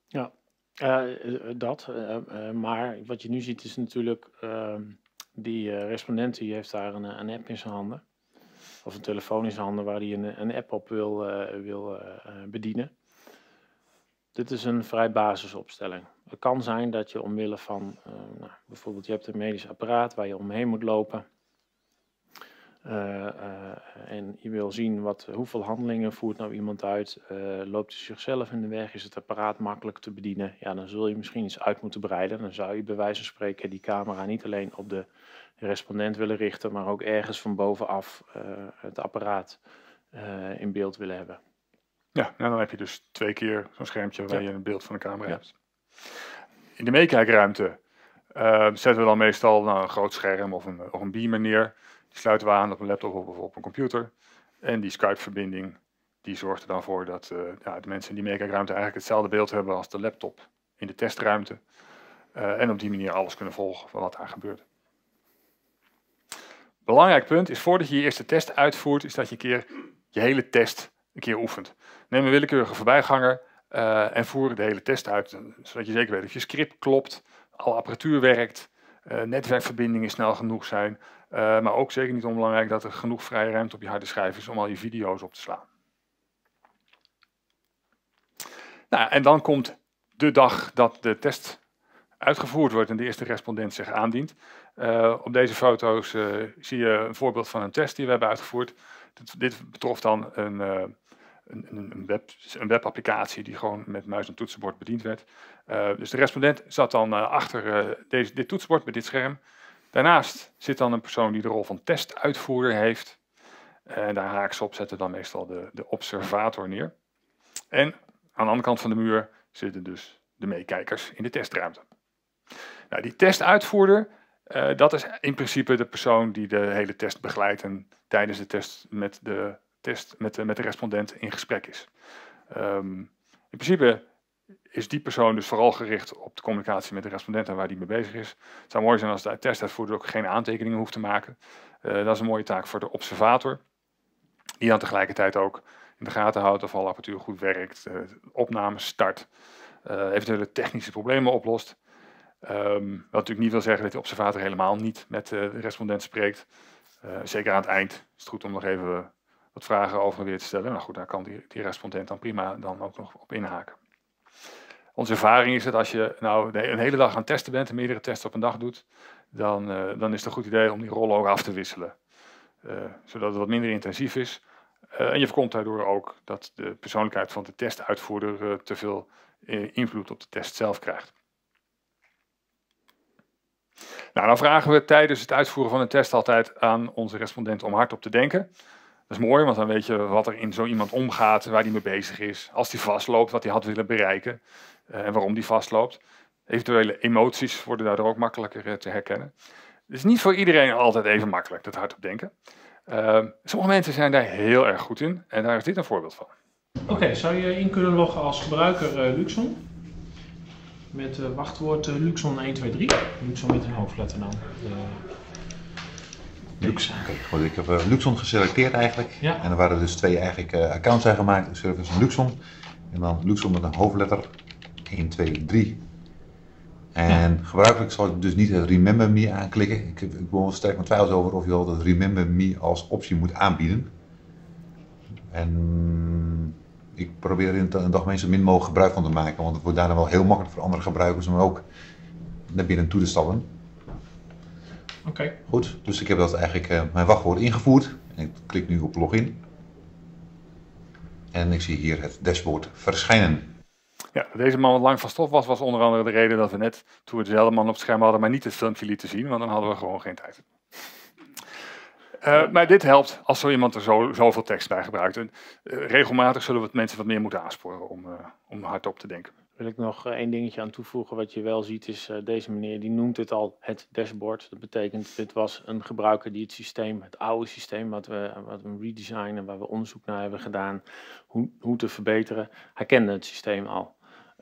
Ja. Uh, dat, uh, uh, maar wat je nu ziet is natuurlijk, uh, die uh, respondent die heeft daar een, een app in zijn handen. Of een telefoon in zijn handen waar hij een, een app op wil, uh, wil uh, bedienen. Dit is een vrij basisopstelling. Het kan zijn dat je omwille van, uh, nou, bijvoorbeeld je hebt een medisch apparaat waar je omheen moet lopen. Uh, uh, en je wil zien wat, hoeveel handelingen voert nou iemand uit, uh, loopt hij zichzelf in de weg, is het apparaat makkelijk te bedienen, ja, dan zul je misschien iets uit moeten breiden. Dan zou je bij wijze van spreken die camera niet alleen op de respondent willen richten, maar ook ergens van bovenaf uh, het apparaat uh, in beeld willen hebben. Ja, nou dan heb je dus twee keer zo'n schermpje waar ja. je een beeld van de camera ja. hebt. In de meekijkruimte uh, zetten we dan meestal nou, een groot scherm of een, of een beamer neer. Die sluiten we aan op een laptop of op een computer. En die Skype-verbinding die zorgt er dan voor dat uh, ja, de mensen in die meekijkruimte eigenlijk hetzelfde beeld hebben als de laptop in de testruimte. Uh, en op die manier alles kunnen volgen van wat daar gebeurt. Belangrijk punt is voordat je je eerste test uitvoert, is dat je een keer je hele test een keer oefent. Neem een willekeurige voorbijganger uh, en voer de hele test uit. Zodat je zeker weet of je script klopt, alle apparatuur werkt, uh, netwerkverbindingen snel genoeg zijn. Uh, maar ook zeker niet onbelangrijk dat er genoeg vrije ruimte op je harde schijf is om al je video's op te slaan. Nou, en dan komt de dag dat de test uitgevoerd wordt en de eerste respondent zich aandient. Uh, op deze foto's uh, zie je een voorbeeld van een test die we hebben uitgevoerd. Dit, dit betrof dan een, uh, een, een, web, een webapplicatie die gewoon met muis en toetsenbord bediend werd. Uh, dus de respondent zat dan uh, achter uh, deze, dit toetsenbord met dit scherm. Daarnaast zit dan een persoon die de rol van testuitvoerder heeft. En daar haaks op zetten dan meestal de, de observator neer. En aan de andere kant van de muur zitten dus de meekijkers in de testruimte. Nou, die testuitvoerder, uh, dat is in principe de persoon die de hele test begeleidt en tijdens de test met de, test, met de, met de respondent in gesprek is. Um, in principe is die persoon dus vooral gericht op de communicatie met de respondent en waar die mee bezig is. Het zou mooi zijn als de testuitvoerder ook geen aantekeningen hoeft te maken. Uh, dat is een mooie taak voor de observator. Die dan tegelijkertijd ook in de gaten houdt of alle apparatuur goed werkt, uh, opnames start, uh, eventuele technische problemen oplost. Um, wat natuurlijk niet wil zeggen dat de observator helemaal niet met uh, de respondent spreekt. Uh, zeker aan het eind is het goed om nog even wat vragen over en weer te stellen. Nou goed, daar kan die, die respondent dan prima dan ook nog op inhaken. Onze ervaring is dat als je nou een hele dag aan het testen bent en meerdere tests op een dag doet, dan, uh, dan is het een goed idee om die rollen ook af te wisselen. Uh, zodat het wat minder intensief is. Uh, en je voorkomt daardoor ook dat de persoonlijkheid van de testuitvoerder uh, te veel uh, invloed op de test zelf krijgt. Nou, dan vragen we tijdens het uitvoeren van een test altijd aan onze respondent om hardop te denken. Dat is mooi, want dan weet je wat er in zo iemand omgaat, waar hij mee bezig is. Als hij vastloopt, wat hij had willen bereiken uh, en waarom die vastloopt. Eventuele emoties worden daardoor ook makkelijker uh, te herkennen. Het is niet voor iedereen altijd even makkelijk, dat hardop denken. Uh, sommige mensen zijn daar heel erg goed in en daar is dit een voorbeeld van. Oké, okay, zou je in kunnen loggen als gebruiker uh, Luxon? Met uh, wachtwoord uh, Luxon één twee drie. Luxon met een hoofdletter dan. Uh, Lux. Okay, ik heb uh, Luxon geselecteerd eigenlijk. Ja. En er waren dus twee eigenlijk uh, accounts aangemaakt, Service en Luxon. En dan Luxel met een hoofdletter één, twee, drie. En ja. gebruikelijk zal ik dus niet het Remember Me aanklikken. Ik, ik ben sterk mijn twijfels over of je al het Remember Me als optie moet aanbieden. En ik probeer in de dagmeen zo min mogelijk gebruik van te maken, want het wordt daarna wel heel makkelijk voor andere gebruikers om ook naar binnen toe te stappen. Oké. Okay. Goed, dus ik heb dat eigenlijk uh, mijn wachtwoord ingevoerd. En ik klik nu op login. En ik zie hier het dashboard verschijnen. Ja, dat deze man wat lang van stof was, was onder andere de reden dat we net, toen we dezelfde man op het scherm hadden, maar niet het filmpje lieten zien, want dan hadden we gewoon geen tijd. Uh, maar dit helpt als zo iemand er zo, zoveel tekst bij gebruikt. En, uh, regelmatig zullen we het mensen wat meer moeten aansporen om, uh, om hardop te denken. Wil ik nog één dingetje aan toevoegen. Wat je wel ziet is, uh, deze meneer die noemt het al het dashboard. Dat betekent, dit was een gebruiker die het systeem, het oude systeem wat we, wat we redesignen, waar we onderzoek naar hebben gedaan, hoe, hoe te verbeteren. Hij kende het systeem al.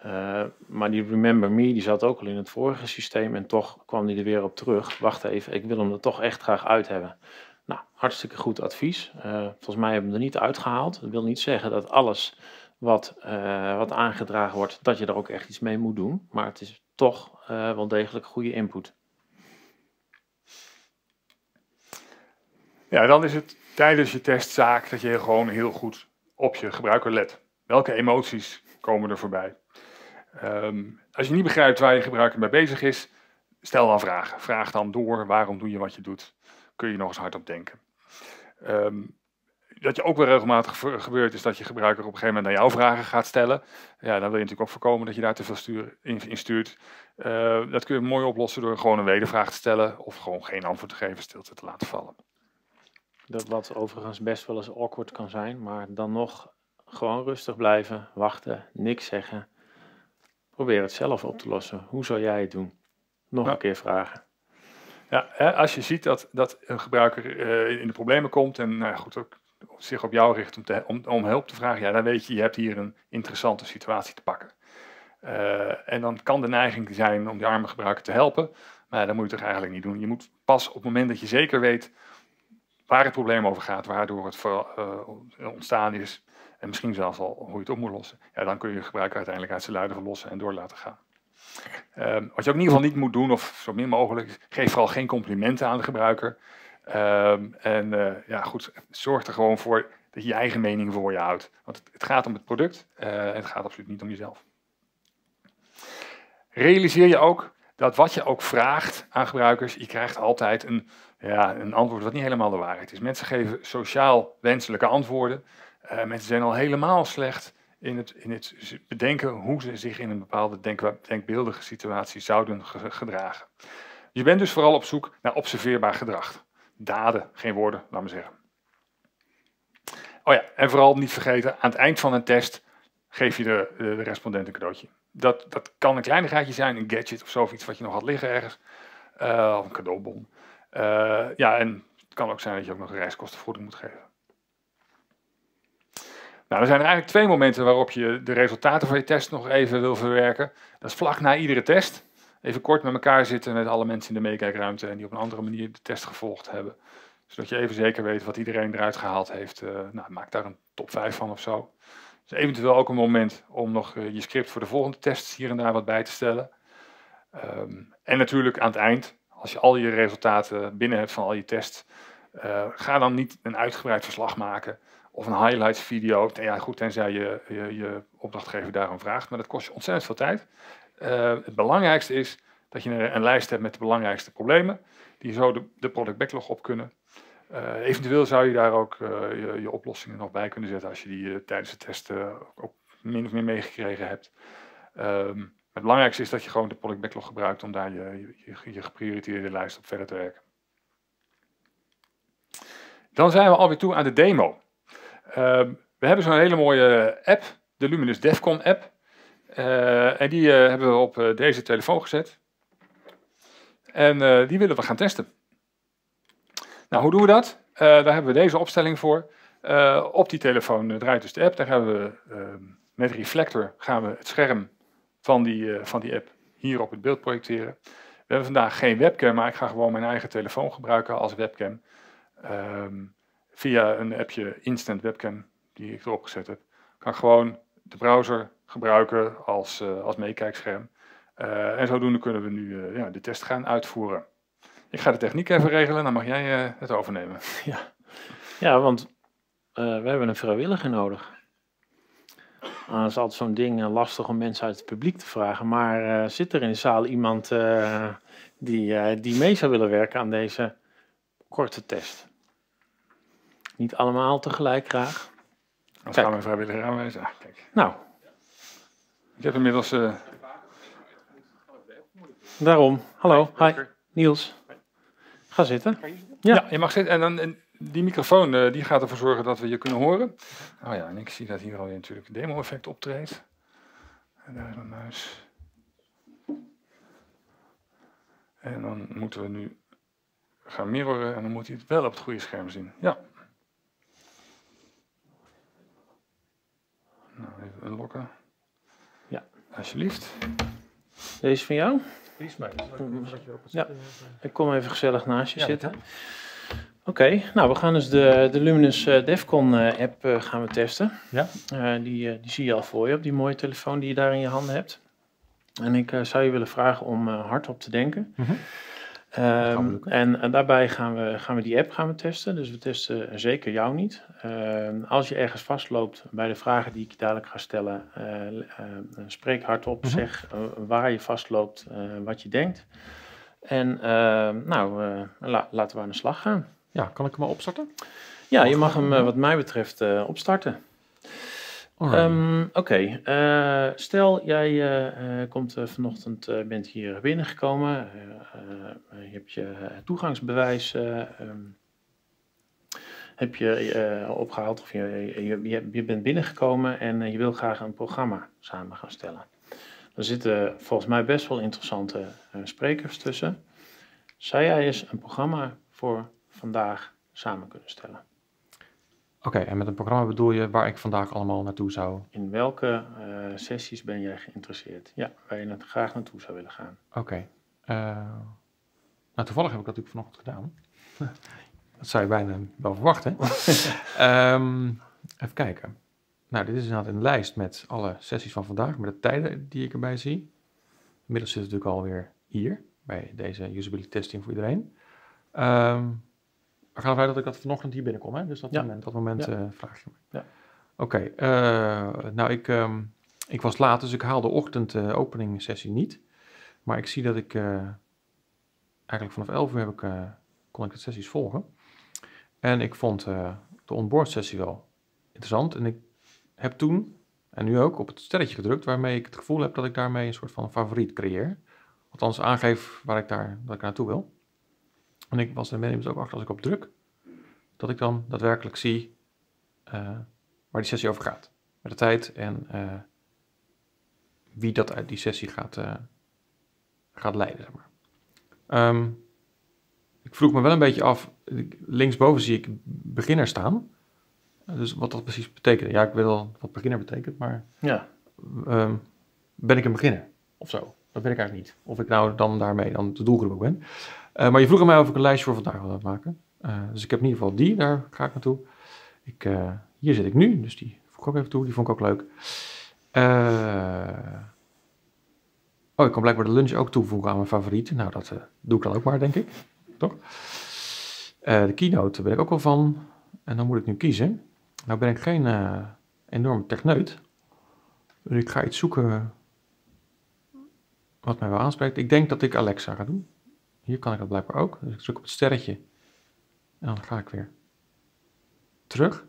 Uh, maar die Remember Me, die zat ook al in het vorige systeem en toch kwam die er weer op terug. Wacht even, ik wil hem er toch echt graag uit hebben. Nou, hartstikke goed advies. Uh, volgens mij hebben we hem er niet uitgehaald. Dat wil niet zeggen dat alles wat, uh, wat aangedragen wordt, dat je er ook echt iets mee moet doen. Maar het is toch uh, wel degelijk goede input. Ja, dan is het tijdens je testzaak dat je gewoon heel goed op je gebruiker let. Welke emoties komen er voorbij? Um, als je niet begrijpt waar je gebruiker mee bezig is, stel dan vragen. Vraag dan door, waarom doe je wat je doet? Kun je nog eens hard op denken. Um, dat je ook wel regelmatig gebeurt is dat je gebruiker op een gegeven moment naar jou vragen gaat stellen. Ja, dan wil je natuurlijk ook voorkomen dat je daar te veel stuur, in, in stuurt. Uh, dat kun je mooi oplossen door gewoon een wedervraag te stellen of gewoon geen antwoord te geven, stilte te laten vallen. Dat wat overigens best wel eens awkward kan zijn, maar dan nog gewoon rustig blijven, wachten, niks zeggen. Probeer het zelf op te lossen. Hoe zou jij het doen? Nog nou. een keer vragen. Ja, hè, als je ziet dat, dat een gebruiker uh, in de problemen komt en uh, goed, ook, zich op jou richt om, te, om, om hulp te vragen, ja, dan weet je, je hebt hier een interessante situatie te pakken. Uh, en dan kan de neiging zijn om die arme gebruiker te helpen, maar dat moet je toch eigenlijk niet doen. Je moet pas op het moment dat je zeker weet waar het probleem over gaat, waardoor het voor, uh, ontstaan is en misschien zelfs al hoe je het op moet lossen, ja, dan kun je gebruiker uiteindelijk uit zijn luiden verlossen en door laten gaan. Um, wat je ook in ieder geval niet moet doen, of zo min mogelijk, geef vooral geen complimenten aan de gebruiker. Um, en uh, ja, goed, zorg er gewoon voor dat je je eigen mening voor je houdt. Want het, het gaat om het product uh, en het gaat absoluut niet om jezelf. Realiseer je ook dat wat je ook vraagt aan gebruikers, je krijgt altijd een, ja, een antwoord wat niet helemaal de waarheid is. Mensen geven sociaal wenselijke antwoorden. Uh, mensen zijn al helemaal slecht in het, in het bedenken hoe ze zich in een bepaalde denk, denkbeeldige situatie zouden ge, gedragen. Je bent dus vooral op zoek naar observeerbaar gedrag. Daden, geen woorden, laat maar zeggen. Oh ja, en vooral niet vergeten, aan het eind van een test geef je de, de, de respondent een cadeautje. Dat, dat kan een kleinigheidje zijn, een gadget of zo, of iets wat je nog had liggen ergens. Uh, of een cadeaubon. Uh, ja, en het kan ook zijn dat je ook nog een reiskostenvergoeding moet geven. Nou, er zijn er eigenlijk twee momenten waarop je de resultaten van je test nog even wil verwerken. Dat is vlak na iedere test. Even kort met elkaar zitten met alle mensen in de meekijkruimte en die op een andere manier de test gevolgd hebben. Zodat je even zeker weet wat iedereen eruit gehaald heeft. Uh, nou, maak daar een top vijf van of zo. Dus eventueel ook een moment om nog uh, je script voor de volgende tests hier en daar wat bij te stellen. Um, en natuurlijk aan het eind, als je al je resultaten binnen hebt van al je tests, uh, ga dan niet een uitgebreid verslag maken. Of een highlights video, ja, goed, tenzij je, je je opdrachtgever daarom vraagt. Maar dat kost je ontzettend veel tijd. Uh, het belangrijkste is dat je een, een lijst hebt met de belangrijkste problemen. Die zo de, de product backlog op kunnen. Uh, eventueel zou je daar ook uh, je, je oplossingen nog bij kunnen zetten. Als je die uh, tijdens de test uh, ook, ook min of meer meegekregen hebt. Um, het belangrijkste is dat je gewoon de product backlog gebruikt. Om daar je, je, je geprioriteerde lijst op verder te werken. Dan zijn we alweer toe aan de demo. Uh, we hebben zo'n hele mooie app, de Luminis DevCon app. Uh, en die uh, hebben we op uh, deze telefoon gezet. En uh, die willen we gaan testen. Nou, hoe doen we dat? Uh, daar hebben we deze opstelling voor. Uh, op die telefoon uh, draait dus de app. Daar gaan we uh, met Reflector gaan we het scherm van die, uh, van die app hier op het beeld projecteren. We hebben vandaag geen webcam, maar ik ga gewoon mijn eigen telefoon gebruiken als webcam. Um, Via een appje Instant Webcam, die ik erop gezet heb, kan ik gewoon de browser gebruiken als, uh, als meekijkscherm. Uh, en zodoende kunnen we nu uh, ja, de test gaan uitvoeren. Ik ga de techniek even regelen, dan mag jij uh, het overnemen. Ja, ja want uh, we hebben een vrijwilliger nodig. Uh, dat is altijd zo'n ding, uh, lastig om mensen uit het publiek te vragen. Maar uh, zit er in de zaal iemand uh, die, uh, die mee zou willen werken aan deze korte test? Niet allemaal tegelijk graag. Dan gaan we een vrijwilliger aanwijzen. Ah, kijk. Nou. Ik heb inmiddels... Uh... Daarom. Hallo. Hi. Hi. Niels. Hi. Ga zitten. Kan je zitten? Ja. Ja, je mag zitten. En dan... En... Die microfoon uh, die gaat ervoor zorgen dat we je kunnen horen. Oh ja, en ik zie dat hier alweer natuurlijk het demo-effect optreedt. En daar is mijn muis. En dan moeten we nu gaan mirroren en dan moet hij het wel op het goede scherm zien. Ja. Nou, even unlocken. Ja. Alsjeblieft. Deze van jou? Die is mij. Ja. Ik kom even gezellig naast je ja, zitten. Oké, okay, nou we gaan dus de, de Luminis DevCon app uh, gaan we testen. Ja. Uh, die, uh, die zie je al voor je op die mooie telefoon die je daar in je handen hebt. En ik uh, zou je willen vragen om uh, hardop te denken. Mm-hmm. um, en uh, daarbij gaan we, gaan we die app gaan we testen. Dus we testen zeker jou niet. Uh, als je ergens vastloopt bij de vragen die ik dadelijk ga stellen, uh, uh, spreek hardop, mm-hmm. zeg uh, waar je vastloopt, uh, wat je denkt. En uh, nou, uh, la laten we aan de slag gaan. Ja, kan ik hem al opstarten? Ja, je mag hem wat mij betreft uh, opstarten. Um, Oké, okay. uh, stel jij uh, komt uh, vanochtend, uh, bent hier binnengekomen. Uh, uh, je hebt je toegangsbewijs uh, um, heb je, uh, opgehaald of je, je, je bent binnengekomen en uh, je wil graag een programma samen gaan stellen. Er zitten volgens mij best wel interessante uh, sprekers tussen. Zou jij eens een programma voor vandaag samen kunnen stellen? Oké, okay, en met een programma bedoel je waar ik vandaag allemaal naartoe zou? In welke uh, sessies ben jij geïnteresseerd? Ja, waar je graag naartoe zou willen gaan. Oké. Okay. Uh, nou, toevallig heb ik dat natuurlijk vanochtend gedaan. Dat zou je bijna wel verwachten. um, even kijken. Nou, dit is inderdaad een lijst met alle sessies van vandaag, met de tijden die ik erbij zie. Inmiddels zit het natuurlijk alweer hier, bij deze usability testing voor iedereen. Um, We gaan ervan uit dat ik dat vanochtend hier binnenkom, hè? Dus dat ja. moment, dat moment ja. uh, vraag je me. Ja. Oké, okay, uh, nou ik, um, ik was laat, dus ik haal de ochtend uh, opening sessie niet. Maar ik zie dat ik, uh, eigenlijk vanaf elf uur heb ik, uh, kon ik de sessies volgen. En ik vond uh, de onboard sessie wel interessant. En ik heb toen, en nu ook, op het sterretje gedrukt, waarmee ik het gevoel heb dat ik daarmee een soort van favoriet creëer. Althans aangeef waar ik daar dat ik naartoe wil. En ik was er inmiddels ook achter als ik op druk, dat ik dan daadwerkelijk zie uh, waar die sessie over gaat. Met de tijd en uh, wie dat uit die sessie gaat, uh, gaat leiden, zeg maar. Um, ik vroeg me wel een beetje af, linksboven zie ik beginner staan. Dus wat dat precies betekent. Ja, ik weet wel wat beginner betekent, maar ja. um, ben ik een beginner of zo? Dat weet ik eigenlijk niet. Of ik nou dan daarmee dan de doelgroep ook ben. Uh, maar je vroeg aan mij of ik een lijstje voor vandaag wilde maken. Uh, dus ik heb in ieder geval die, daar ga ik naartoe. Ik, uh, hier zit ik nu, dus die voeg ik ook even toe. Die vond ik ook leuk. Uh, oh, ik kan blijkbaar de lunch ook toevoegen aan mijn favorieten. Nou, dat uh, doe ik dan ook maar, denk ik. Toch? Uh, de keynote ben ik ook wel van. En dan moet ik nu kiezen. Nou ben ik geen uh, enorme techneut. Dus ik ga iets zoeken wat mij wel aanspreekt. Ik denk dat ik Alexa ga doen. Hier kan ik dat blijkbaar ook. Dus ik zoek op het sterretje. En dan ga ik weer terug.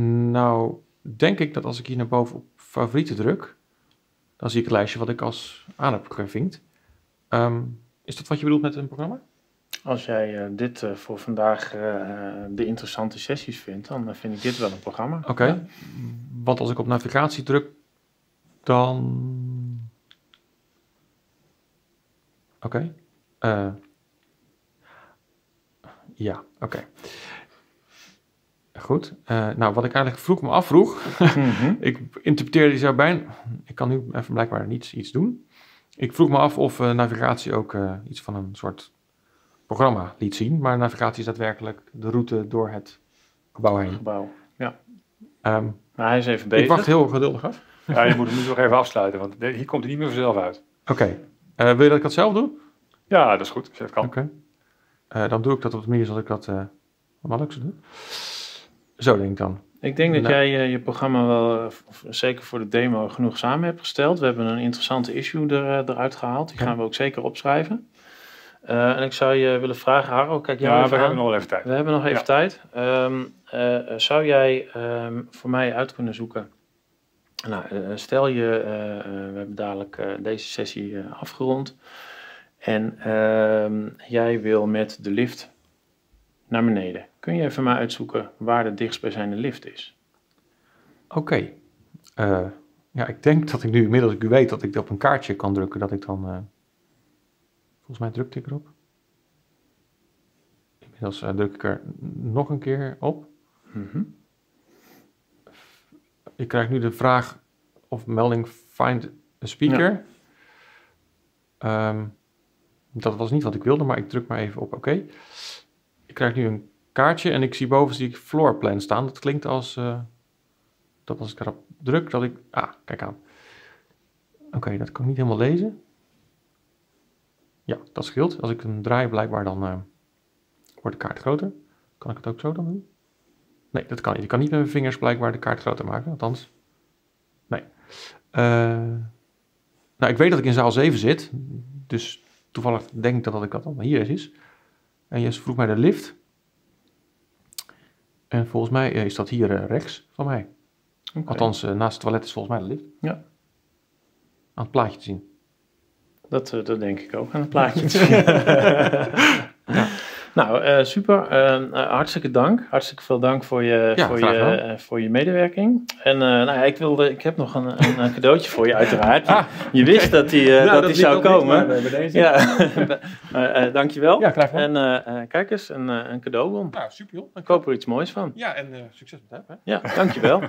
Nou, denk ik dat als ik hier naar boven op favorieten druk, dan zie ik het lijstje wat ik als aan heb gevinkt. Um, is dat wat je bedoelt met een programma? Als jij uh, dit uh, voor vandaag uh, de interessante sessies vindt, dan uh, vind ik dit wel een programma. Oké, okay. Ja. Want als ik op navigatie druk, dan... Oké. Okay. Uh, ja, oké. Okay. Goed. Uh, nou, wat ik eigenlijk vroeg me afvroeg. Mm-hmm. Ik interpreteerde die zo bijna. Ik kan nu even blijkbaar niet iets doen. Ik vroeg me af of uh, navigatie ook uh, iets van een soort programma liet zien. Maar navigatie is daadwerkelijk de route door het gebouw heen. Het gebouw, ja. Um, maar hij is even bezig. Ik wacht heel geduldig af. Ja, je moet hem nu nog even afsluiten, want hier komt hij niet meer vanzelf uit. Oké. Okay. Uh, wil je dat ik dat zelf doe? Ja, dat is goed, als je dat kan. Oké. Okay. Uh, dan doe ik dat op de manier zoals ik dat uh, allemaal leuk zou doen. Zo denk ik dan. Ik denk dat nou. jij uh, je programma wel, uh, zeker voor de demo, genoeg samen hebt gesteld. We hebben een interessante issue er, uh, eruit gehaald. Die ja. gaan we ook zeker opschrijven. Uh, en ik zou je willen vragen, Harro, kijk jou ja, even we aan. hebben nog wel even tijd. We hebben nog even ja. tijd. Um, uh, zou jij um, voor mij uit kunnen zoeken? Nou, uh, stel je, uh, we hebben dadelijk uh, deze sessie uh, afgerond. En uh, jij wil met de lift naar beneden. Kun je even maar uitzoeken waar de dichtstbijzijnde lift is? Oké. Okay. Uh, ja, ik denk dat ik nu, inmiddels ik weet dat ik op een kaartje kan drukken, dat ik dan... Uh... Volgens mij drukte ik erop. Inmiddels uh, druk ik er nog een keer op. Mm-hmm. Ik krijg nu de vraag of melding find a speaker. Ja. Um, dat was niet wat ik wilde, maar ik druk maar even op oké. Okay. Ik krijg nu een kaartje en ik zie boven zie ik floorplan staan. Dat klinkt als uh, dat als ik erop druk dat ik... Ah, kijk aan. Oké, okay, dat kan ik niet helemaal lezen. Ja, dat scheelt. Als ik hem draai blijkbaar dan uh, wordt de kaart groter. Kan ik het ook zo dan doen? Nee, dat kan niet. Ik kan niet met mijn vingers blijkbaar de kaart groter maken. Althans, nee. Uh, nou, ik weet dat ik in zaal zeven zit. Dus toevallig denk ik dat, dat ik dat allemaal hier is. En Jesse vroeg mij de lift. En volgens mij is dat hier uh, rechts van mij. Okay. Althans, uh, naast het toilet is volgens mij de lift. Ja. Aan het plaatje te zien. Dat, dat denk ik ook, aan een plaatje. Ja. Nou, uh, super. Uh, hartstikke dank. Hartstikke veel dank voor je, ja, voor je, uh, voor je medewerking. En uh, nou, ja, ik, wilde, ik heb nog een, een cadeautje voor je, uiteraard. Ah, je okay. wist dat die, uh, nou, dat dat die zou komen. Bij deze. Ja. uh, uh, dankjewel. Ja, graag gedaan. En uh, uh, kijk eens, een, uh, een cadeaubon. Nou, super joh. Ik koop er iets moois van. Ja, en uh, succes met hem. Hè? Ja, dankjewel.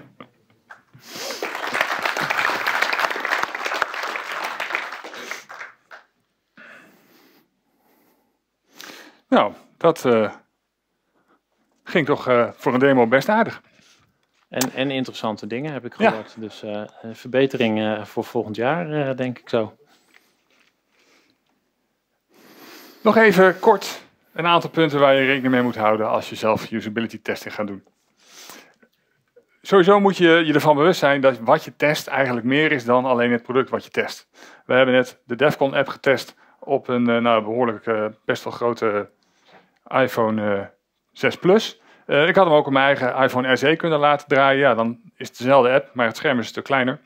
Nou, dat uh, ging toch uh, voor een demo best aardig. En, en interessante dingen heb ik gehoord. Ja. Dus uh, een verbetering uh, voor volgend jaar, uh, denk ik zo. Nog even kort een aantal punten waar je rekening mee moet houden als je zelf usability testing gaat doen. Sowieso moet je je ervan bewust zijn dat wat je test eigenlijk meer is dan alleen het product wat je test. We hebben net de DevCon app getest op een nou, behoorlijk uh, best wel grote iPhone uh, zes Plus. Uh, ik had hem ook op mijn eigen iPhone S E kunnen laten draaien. Ja, dan is het dezelfde app, maar het scherm is een stuk kleiner.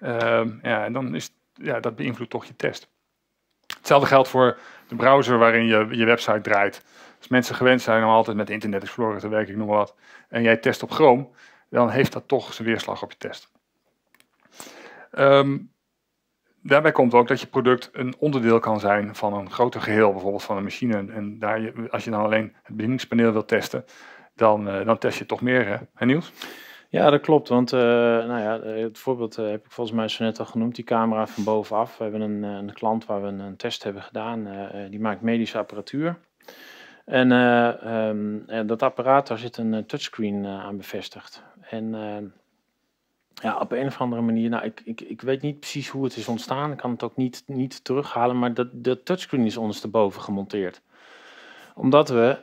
Uh, ja, en dan is, ja, dat beïnvloedt toch je test. Hetzelfde geldt voor de browser waarin je je website draait. Als mensen gewend zijn om altijd met Internet Explorer te werken, ik noem maar wat, en jij test op Chrome, dan heeft dat toch zijn weerslag op je test. Um, Daarbij komt ook dat je product een onderdeel kan zijn van een groter geheel, bijvoorbeeld van een machine. En daar je, als je dan alleen het bedieningspaneel wilt testen, dan, uh, dan test je toch meer, hè? Hè Niels? Ja, dat klopt, want uh, nou ja, het voorbeeld uh, heb ik volgens mij zo net al genoemd, die camera van bovenaf. We hebben een, een klant waar we een, een test hebben gedaan, uh, die maakt medische apparatuur. En uh, um, dat apparaat, daar zit een touchscreen uh, aan bevestigd. En... Uh, Ja, op een of andere manier, nou, ik, ik, ik weet niet precies hoe het is ontstaan. Ik kan het ook niet, niet terughalen, maar dat, de touchscreen is ondersteboven gemonteerd. Omdat we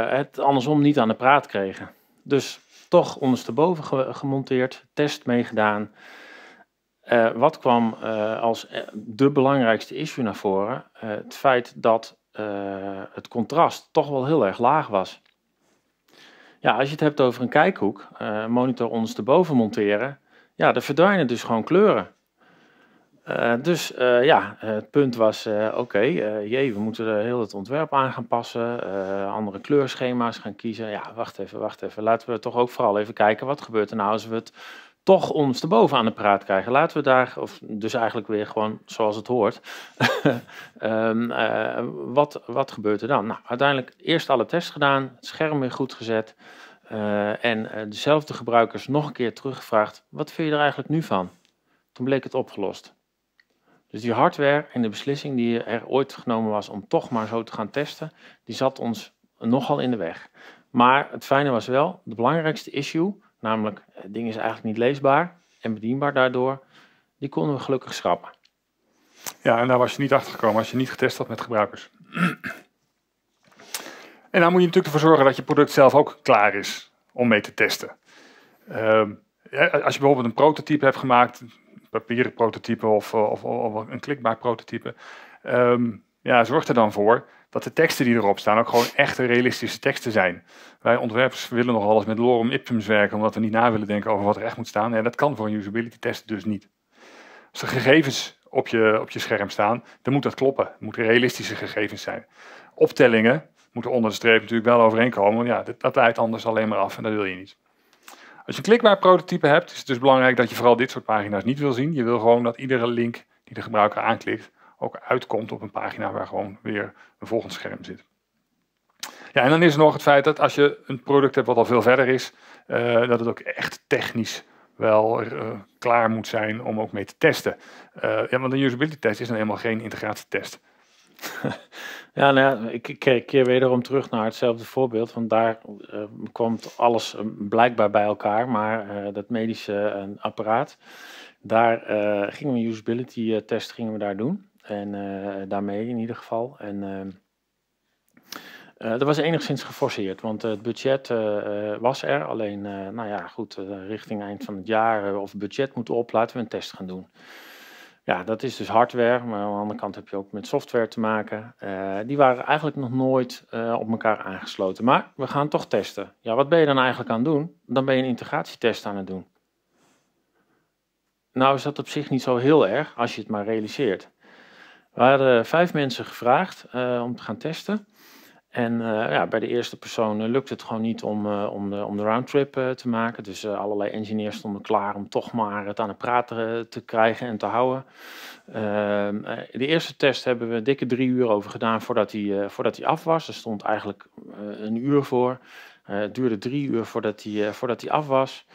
uh, het andersom niet aan de praat kregen. Dus toch ondersteboven ge gemonteerd, test meegedaan. Uh, wat kwam uh, als de belangrijkste issue naar voren? Uh, het feit dat uh, het contrast toch wel heel erg laag was. Ja, als je het hebt over een kijkhoek, uh, monitor ondersteboven monteren, ja, er verdwijnen dus gewoon kleuren. Uh, dus uh, ja, het punt was, uh, oké, okay, uh, jee, we moeten er heel het ontwerp aan gaan passen, uh, andere kleurschema's gaan kiezen. Ja, wacht even, wacht even, laten we toch ook vooral even kijken, wat gebeurt er nou als we het toch ondersteboven aan de praat krijgen. Laten we daar, of dus eigenlijk weer gewoon zoals het hoort, um, uh, wat, wat gebeurt er dan? Nou, uiteindelijk eerst alle tests gedaan, het scherm weer goed gezet uh, en uh, dezelfde gebruikers nog een keer teruggevraagd, wat vind je er eigenlijk nu van? Toen bleek het opgelost. Dus die hardware en de beslissing die er ooit genomen was om toch maar zo te gaan testen, die zat ons nogal in de weg. Maar het fijne was wel, de belangrijkste issue, namelijk het ding is eigenlijk niet leesbaar en bedienbaar daardoor, die konden we gelukkig schrappen. Ja, en daar was je niet achter gekomen als je niet getest had met gebruikers. En dan moet je natuurlijk ervoor zorgen dat je product zelf ook klaar is om mee te testen. Um, ja, als je bijvoorbeeld een prototype hebt gemaakt, een papieren prototype of, of, of een klikbaar prototype, um, ja, zorg er dan voor dat de teksten die erop staan ook gewoon echte realistische teksten zijn. Wij ontwerpers willen nog alles met lorem ipsums werken, omdat we niet na willen denken over wat er echt moet staan. En ja, dat kan voor een usability test dus niet. Als er gegevens op je, op je scherm staan, dan moet dat kloppen. Het moeten realistische gegevens zijn. Optellingen moeten onder de streep natuurlijk wel overeenkomen, want ja, dat leidt anders alleen maar af en dat wil je niet. Als je een klikbaar prototype hebt, is het dus belangrijk dat je vooral dit soort pagina's niet wil zien. Je wil gewoon dat iedere link die de gebruiker aanklikt ook uitkomt op een pagina waar gewoon weer een volgend scherm zit. Ja, en dan is er nog het feit dat als je een product hebt wat al veel verder is, uh, dat het ook echt technisch wel uh, klaar moet zijn om ook mee te testen. Uh, ja, want een usability test is dan helemaal geen integratietest. Ja, nou ja, ik keer wederom terug naar hetzelfde voorbeeld, want daar uh, komt alles blijkbaar bij elkaar, maar uh, dat medische uh, apparaat, daar uh, gingen we een usability uh, test gingen we daar doen, en uh, daarmee in ieder geval. En uh, uh, dat was enigszins geforceerd, want uh, het budget uh, was er, alleen, uh, nou ja, goed, uh, richting eind van het jaar uh, of het budget moet op, laten we een test gaan doen. Ja, dat is dus hardware, maar aan de andere kant heb je ook met software te maken. Uh, die waren eigenlijk nog nooit uh, op elkaar aangesloten. Maar we gaan toch testen. Ja, wat ben je dan eigenlijk aan het doen? Dan ben je een integratietest aan het doen. Nou is dat op zich niet zo heel erg, als je het maar realiseert. We hadden vijf mensen gevraagd uh, om te gaan testen. En uh, ja, bij de eerste persoon uh, lukte het gewoon niet om, uh, om de, om de roundtrip uh, te maken. Dus uh, allerlei engineers stonden klaar om toch maar het aan het praten te krijgen en te houden. Uh, de eerste test hebben we dikke drie uur over gedaan voordat hij uh, voordat hij af was. Er stond eigenlijk uh, een uur voor. Uh, het duurde drie uur voordat hij, uh, voordat hij af was.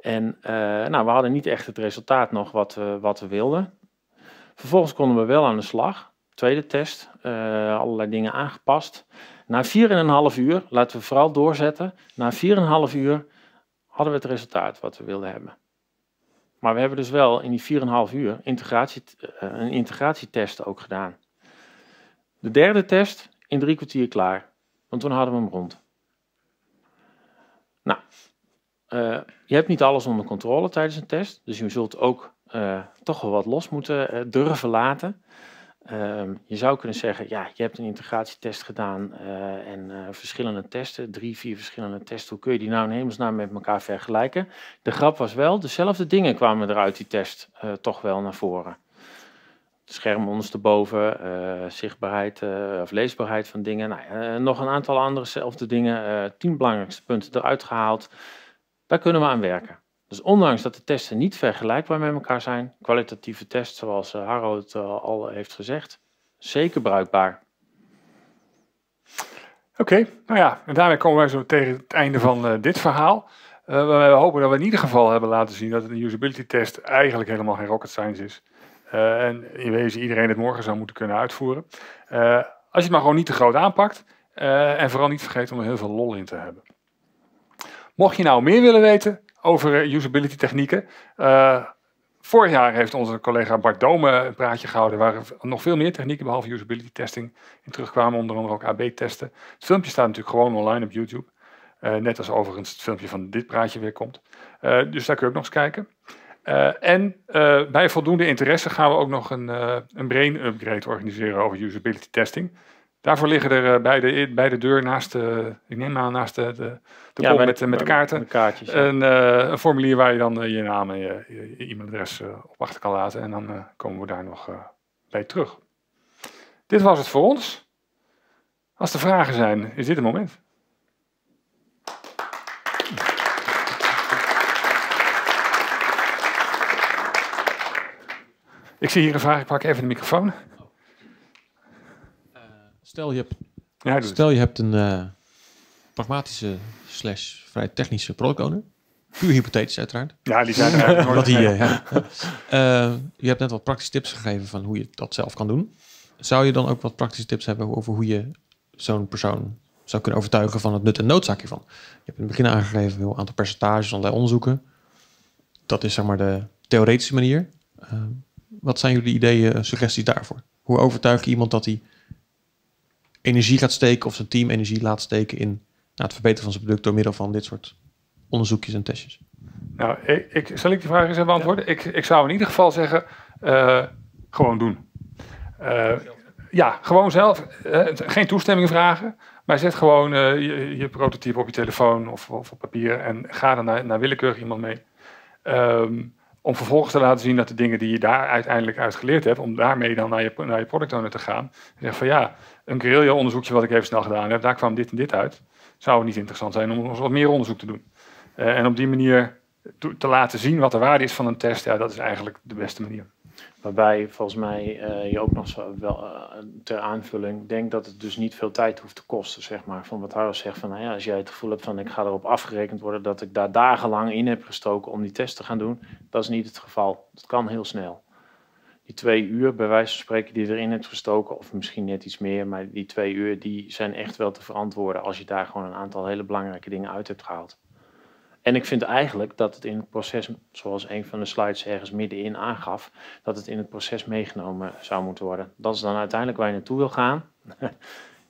En uh, nou, we hadden niet echt het resultaat nog wat, uh, wat we wilden. Vervolgens konden we wel aan de slag. Tweede test, uh, allerlei dingen aangepast. Na vier en een half uur, laten we vooral doorzetten, na vier en een half uur hadden we het resultaat wat we wilden hebben. Maar we hebben dus wel in die vier en een half uur integratie, een integratietest ook gedaan. De derde test in drie kwartier klaar, want toen hadden we hem rond. Nou, uh, je hebt niet alles onder controle tijdens een test, dus je zult ook uh, toch wel wat los moeten uh, durven laten. Um, je zou kunnen zeggen, ja, je hebt een integratietest gedaan uh, en uh, verschillende testen, drie, vier verschillende testen, hoe kun je die nou in hemelsnaam met elkaar vergelijken? De grap was wel, dezelfde dingen kwamen er uit die test uh, toch wel naar voren. Het scherm ondersteboven, uh, zichtbaarheid uh, of leesbaarheid van dingen, nou, uh, nog een aantal andere zelfde dingen, uh, tien belangrijkste punten eruit gehaald, daar kunnen we aan werken. Dus ondanks dat de testen niet vergelijkbaar met elkaar zijn, kwalitatieve tests, zoals Harro het al heeft gezegd, zeker bruikbaar. Oké, okay, nou ja, en daarmee komen wij zo tegen het einde van uh, dit verhaal. Uh, we hopen dat we in ieder geval hebben laten zien dat een usability test eigenlijk helemaal geen rocket science is. Uh, en in wezen iedereen het morgen zou moeten kunnen uitvoeren. Uh, als je het maar gewoon niet te groot aanpakt uh, en vooral niet vergeten om er heel veel lol in te hebben. Mocht je nou meer willen weten over usability technieken. Uh, vorig jaar heeft onze collega Bart Domen een praatje gehouden waar nog veel meer technieken behalve usability testing in terugkwamen, onder andere ook A B testen. Het filmpje staat natuurlijk gewoon online op YouTube. Uh, net als overigens het filmpje van dit praatje weer komt. Uh, dus daar kun je ook nog eens kijken. Uh, en uh, bij voldoende interesse gaan we ook nog een, uh, een brain upgrade organiseren over usability testing. Daarvoor liggen er bij de, bij de deur naast de, ik neem aan, naast de, de, de ja, kom met, met de kaarten, met kaartjes, ja. een, uh, een formulier waar je dan uh, je naam en je, je, je e-mailadres uh, op achter kan laten. En dan uh, komen we daar nog uh, bij terug. Dit was het voor ons. Als er vragen zijn, is dit het moment. Ik zie hier een vraag, ik pak even de microfoon. Stel je hebt, ja, stel je hebt een uh, pragmatische slash vrij technische product owner. Puur hypothetisch uiteraard. Ja, die zijn er Want die, uh, ja. uh, Je hebt net wat praktische tips gegeven van hoe je dat zelf kan doen. Zou je dan ook wat praktische tips hebben over hoe je zo'n persoon zou kunnen overtuigen van het nut en noodzaak hiervan. Je hebt in het begin aangegeven een aantal percentages, allerlei onderzoeken. Dat is zeg maar de theoretische manier. Uh, wat zijn jullie ideeën, suggesties daarvoor? Hoe overtuig je iemand dat hij energie gaat steken of zijn team energie laat steken in nou, het verbeteren van zijn product door middel van dit soort onderzoekjes en testjes? Nou, ik, ik, zal ik die vraag eens even beantwoorden? Ja. Ik, ik zou in ieder geval zeggen, uh, gewoon doen. Uh, ja, gewoon zelf. Uh, geen toestemming vragen. Maar zet gewoon uh, je, je prototype op je telefoon of, of op papier en ga er naar, naar willekeurig iemand mee. Um, om vervolgens te laten zien dat de dingen die je daar uiteindelijk uit geleerd hebt, om daarmee dan naar je, naar je product owner te gaan. Zeg van ja, een guerrilla onderzoekje wat ik even snel gedaan heb, daar kwam dit en dit uit. Zou het niet interessant zijn om ons wat meer onderzoek te doen? Uh, en op die manier te laten zien wat de waarde is van een test, ja, dat is eigenlijk de beste manier. Waarbij volgens mij uh, je ook nog zo wel uh, ter aanvulling denkt dat het dus niet veel tijd hoeft te kosten, zeg maar. Van wat Harro zegt, van, nou ja, als jij het gevoel hebt van ik ga erop afgerekend worden dat ik daar dagenlang in heb gestoken om die test te gaan doen, dat is niet het geval. Dat kan heel snel. Die twee uur, bij wijze van spreken, die je erin hebt gestoken, of misschien net iets meer, maar die twee uur die zijn echt wel te verantwoorden als je daar gewoon een aantal hele belangrijke dingen uit hebt gehaald. En ik vind eigenlijk dat het in het proces, zoals een van de slides ergens middenin aangaf, dat het in het proces meegenomen zou moeten worden. Dat is dan uiteindelijk waar je naartoe wil gaan.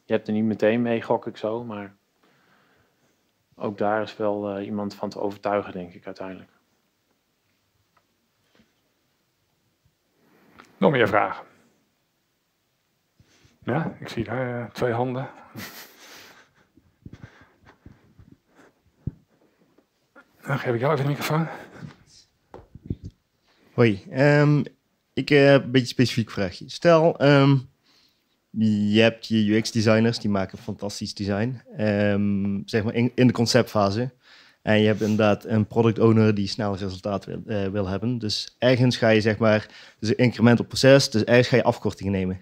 Je hebt er niet meteen mee, gok ik zo, maar ook daar is wel uh, iemand van te overtuigen, denk ik, uiteindelijk. Nog meer vragen? Ja, ik zie daar uh, twee handen. Dan geef ik jou even de microfoon. Hoi, um, ik heb een beetje specifiek vraagje. Stel, um, je hebt je U X-designers, die maken fantastisch design, um, zeg maar in, in de conceptfase. En je hebt inderdaad een product owner die snel resultaat wil, uh, wil hebben. Dus ergens ga je, zeg maar, dus een incremental proces, dus ergens ga je afkortingen nemen.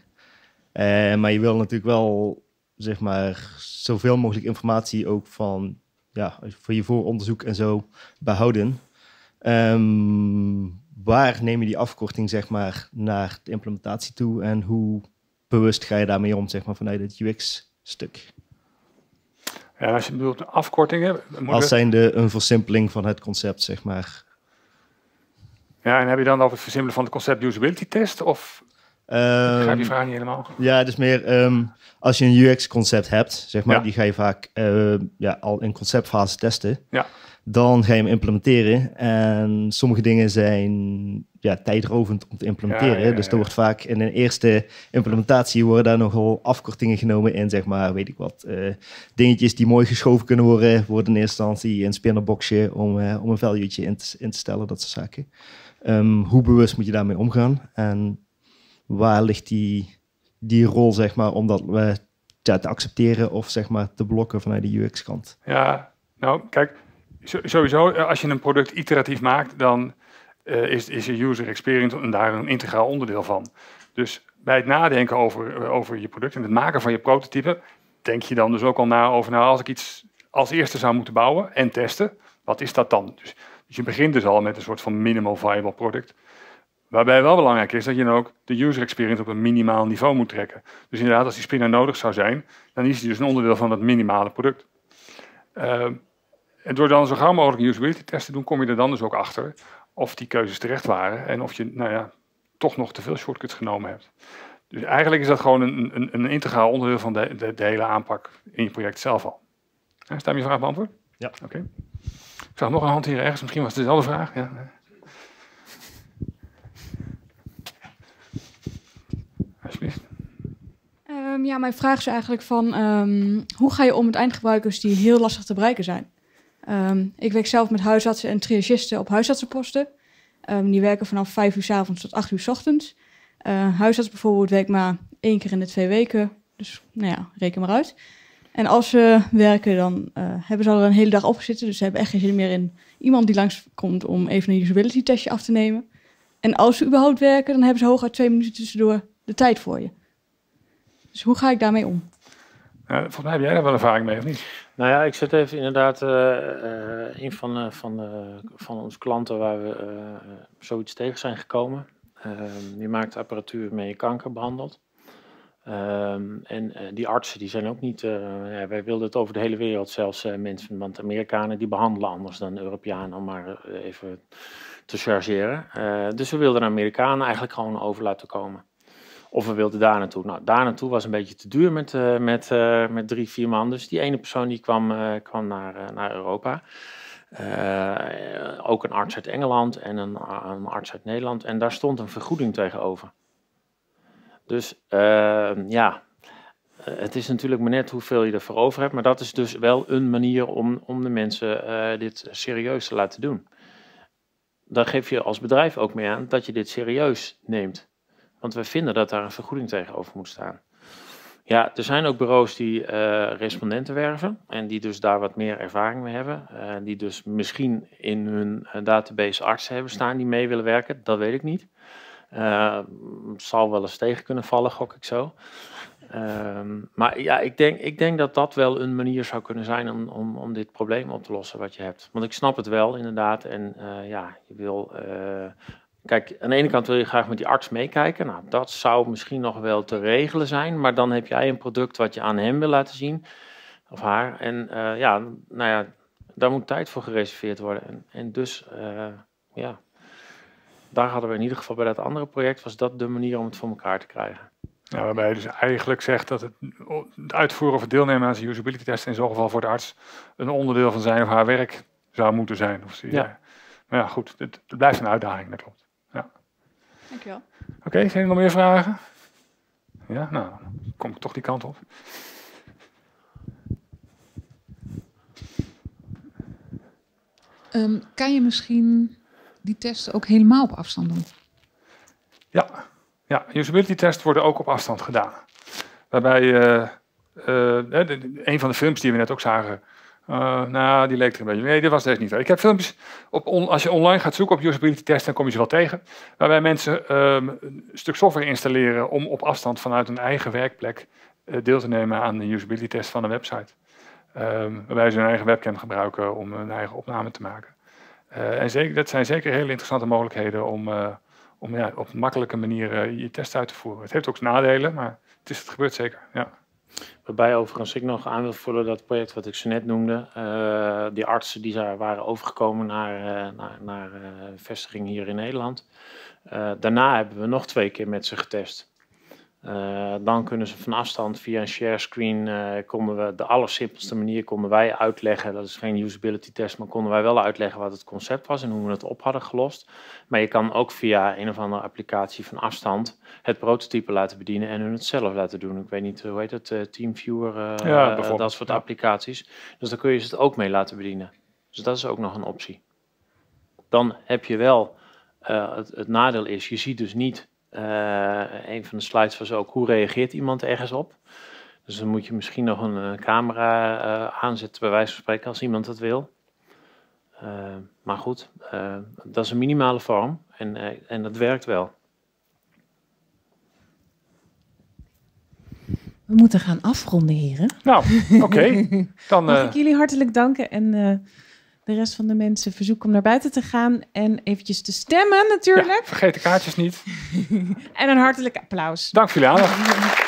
Uh, maar je wil natuurlijk wel, zeg maar, zoveel mogelijk informatie ook van... Ja, voor je vooronderzoek en zo behouden. Um, waar neem je die afkorting, zeg maar, naar de implementatie toe en hoe bewust ga je daarmee om, zeg maar, vanuit het U X-stuk? Ja, als je bedoelt afkortingen... Moet als zijnde een versimpeling van het concept, zeg maar. Ja, en heb je dan over het versimpelen van de concept usability test of... Um, ga je vraag niet helemaal? Ja, dus meer um, als je een U X-concept hebt, zeg maar, ja. Die ga je vaak uh, ja, al in conceptfase testen. Ja. Dan ga je hem implementeren en sommige dingen zijn ja, tijdrovend om te implementeren. Ja, ja, ja, dus er ja. wordt vaak in een eerste implementatie worden daar nogal afkortingen genomen in, zeg maar, weet ik wat. Uh, dingetjes die mooi geschoven kunnen worden, worden in eerste instantie een spinnerboxje om, uh, om een valuetje in te, in te stellen, dat soort zaken. Um, hoe bewust moet je daarmee omgaan? En waar ligt die, die rol, zeg maar, om dat uh, te accepteren of, zeg maar, te blokken vanuit de U X-kant? Ja, nou, kijk, sowieso, als je een product iteratief maakt, dan uh, is, is je user experience daar een integraal onderdeel van. Dus bij het nadenken over, over je product en het maken van je prototype, denk je dan dus ook al na over, nou, als ik iets als eerste zou moeten bouwen en testen, wat is dat dan? Dus, dus je begint dus al met een soort van minimal viable product. Waarbij wel belangrijk is dat je dan ook de user experience op een minimaal niveau moet trekken. Dus inderdaad, als die spinner nodig zou zijn, dan is die dus een onderdeel van dat minimale product. Uh, en door dan zo gauw mogelijk een usability test te doen, kom je er dan dus ook achter of die keuzes terecht waren en of je, nou ja, toch nog te veel shortcuts genomen hebt. Dus eigenlijk is dat gewoon een, een, een integraal onderdeel van de, de, de hele aanpak in je project zelf al. Ja, is daarmee je vraag beantwoord? Ja. Oké. Okay. Ik zag nog een hand hier ergens, misschien was het dezelfde vraag. Ja. Um, ja, mijn vraag is eigenlijk van um, hoe ga je om met eindgebruikers die heel lastig te bereiken zijn? Um, ik werk zelf met huisartsen en triagisten op huisartsenposten. Um, die werken vanaf vijf uur 's avonds tot acht uur 's ochtends. Uh, huisarts bijvoorbeeld werkt maar één keer in de twee weken. Dus nou ja, reken maar uit. En als ze werken, dan uh, hebben ze al een hele dag opgezitten. Dus ze hebben echt geen zin meer in iemand die langskomt om even een usability testje af te nemen. En als ze überhaupt werken, dan hebben ze hooguit twee minuten tussendoor de tijd voor je. Dus hoe ga ik daarmee om? Uh, volgens mij heb jij daar wel ervaring mee, of niet? Nou ja, ik zit even inderdaad... Uh, uh, een van, uh, van, uh, van onze klanten waar we uh, zoiets tegen zijn gekomen. Uh, die maakt apparatuur mee kanker behandeld. Um, en uh, die artsen die zijn ook niet, uh, ja, wij wilden het over de hele wereld zelfs uh, mensen, want Amerikanen die behandelen anders dan Europeanen, om maar uh, even te chargeren. Uh, dus we wilden de Amerikanen eigenlijk gewoon over laten komen. Of we wilden daar naartoe. Nou, daar naartoe was een beetje te duur met, uh, met, uh, met drie, vier man. Dus die ene persoon die kwam, uh, kwam naar, uh, naar Europa. Uh, ook een arts uit Engeland en een, een arts uit Nederland. En daar stond een vergoeding tegenover. Dus uh, ja, het is natuurlijk maar net hoeveel je ervoor over hebt. Maar dat is dus wel een manier om, om de mensen uh, dit serieus te laten doen. Daar geef je als bedrijf ook mee aan dat je dit serieus neemt. Want we vinden dat daar een vergoeding tegenover moet staan. Ja, er zijn ook bureaus die uh, respondenten werven en die dus daar wat meer ervaring mee hebben. Uh, die dus misschien in hun database artsen hebben staan die mee willen werken, dat weet ik niet. Uh, zal wel eens tegen kunnen vallen, gok ik zo. Uh, maar ja, ik denk, ik denk dat dat wel een manier zou kunnen zijn om, om, om dit probleem op te lossen wat je hebt. Want ik snap het wel inderdaad en uh, ja, je wil... Uh, Kijk, aan de ene kant wil je graag met die arts meekijken. Nou, dat zou misschien nog wel te regelen zijn. Maar dan heb jij een product wat je aan hem wil laten zien. Of haar. En uh, ja, nou ja, daar moet tijd voor gereserveerd worden. En, en dus, uh, ja. Daar hadden we in ieder geval bij dat andere project... was dat de manier om het voor elkaar te krijgen. Ja, waarbij je dus eigenlijk zegt dat het, het uitvoeren of het deelnemen aan zijn usability test... in zo'n geval voor de arts een onderdeel van zijn of haar werk zou moeten zijn. Of zie, ja. Ja. Maar ja, goed. Het, het blijft een uitdaging, dat klopt. Dankjewel. Oké, okay, zijn er nog meer vragen? Ja, nou, dan kom ik toch die kant op. Um, kan je misschien die testen ook helemaal op afstand doen? Ja, ja, usability tests worden ook op afstand gedaan. Waarbij, uh, uh, een van de films die we net ook zagen... Uh, nou, die leek er een beetje. Nee, dit was deze niet. Ik heb filmpjes, op on, als je online gaat zoeken op usability tests, dan kom je ze wel tegen. Waarbij mensen um, een stuk software installeren om op afstand vanuit hun eigen werkplek uh, deel te nemen aan de usability test van een website. Um, waarbij ze hun eigen webcam gebruiken om hun eigen opname te maken. Uh, en zeker, dat zijn zeker hele interessante mogelijkheden om, uh, om ja, op makkelijke manier uh, je test uit te voeren. Het heeft ook nadelen, maar het, is, het gebeurt zeker, ja. Waarbij overigens ik nog aan wil vullen dat project wat ik zo net noemde. Uh, die artsen die daar waren overgekomen naar, uh, naar, naar uh, vestiging hier in Nederland. Uh, daarna hebben we nog twee keer met ze getest. Uh, dan kunnen ze van afstand via een share screen, uh, konden we de allersimpelste manier konden wij uitleggen. Dat is geen usability test, maar konden wij wel uitleggen wat het concept was en hoe we het op hadden gelost. Maar je kan ook via een of andere applicatie van afstand het prototype laten bedienen en hun het zelf laten doen. Ik weet niet, hoe heet het, uh, TeamViewer, uh, ja, uh, dat soort applicaties. Dus dan kun je ze het ook mee laten bedienen. Dus dat is ook nog een optie. Dan heb je wel, uh, het, het nadeel is, je ziet dus niet... Uh, een van de slides was ook, hoe reageert iemand ergens op? Dus dan moet je misschien nog een, een camera uh, aanzetten, bij wijze van spreken, als iemand dat wil. Uh, maar goed, uh, dat is een minimale vorm en, uh, en dat werkt wel. We moeten gaan afronden, heren. Nou, oké. Okay. Dan mag uh... ik jullie hartelijk danken en... Uh... de rest van de mensen verzoek om naar buiten te gaan en eventjes te stemmen natuurlijk. Ja, vergeet de kaartjes niet. En een hartelijk applaus. Dank voor jullie aandacht.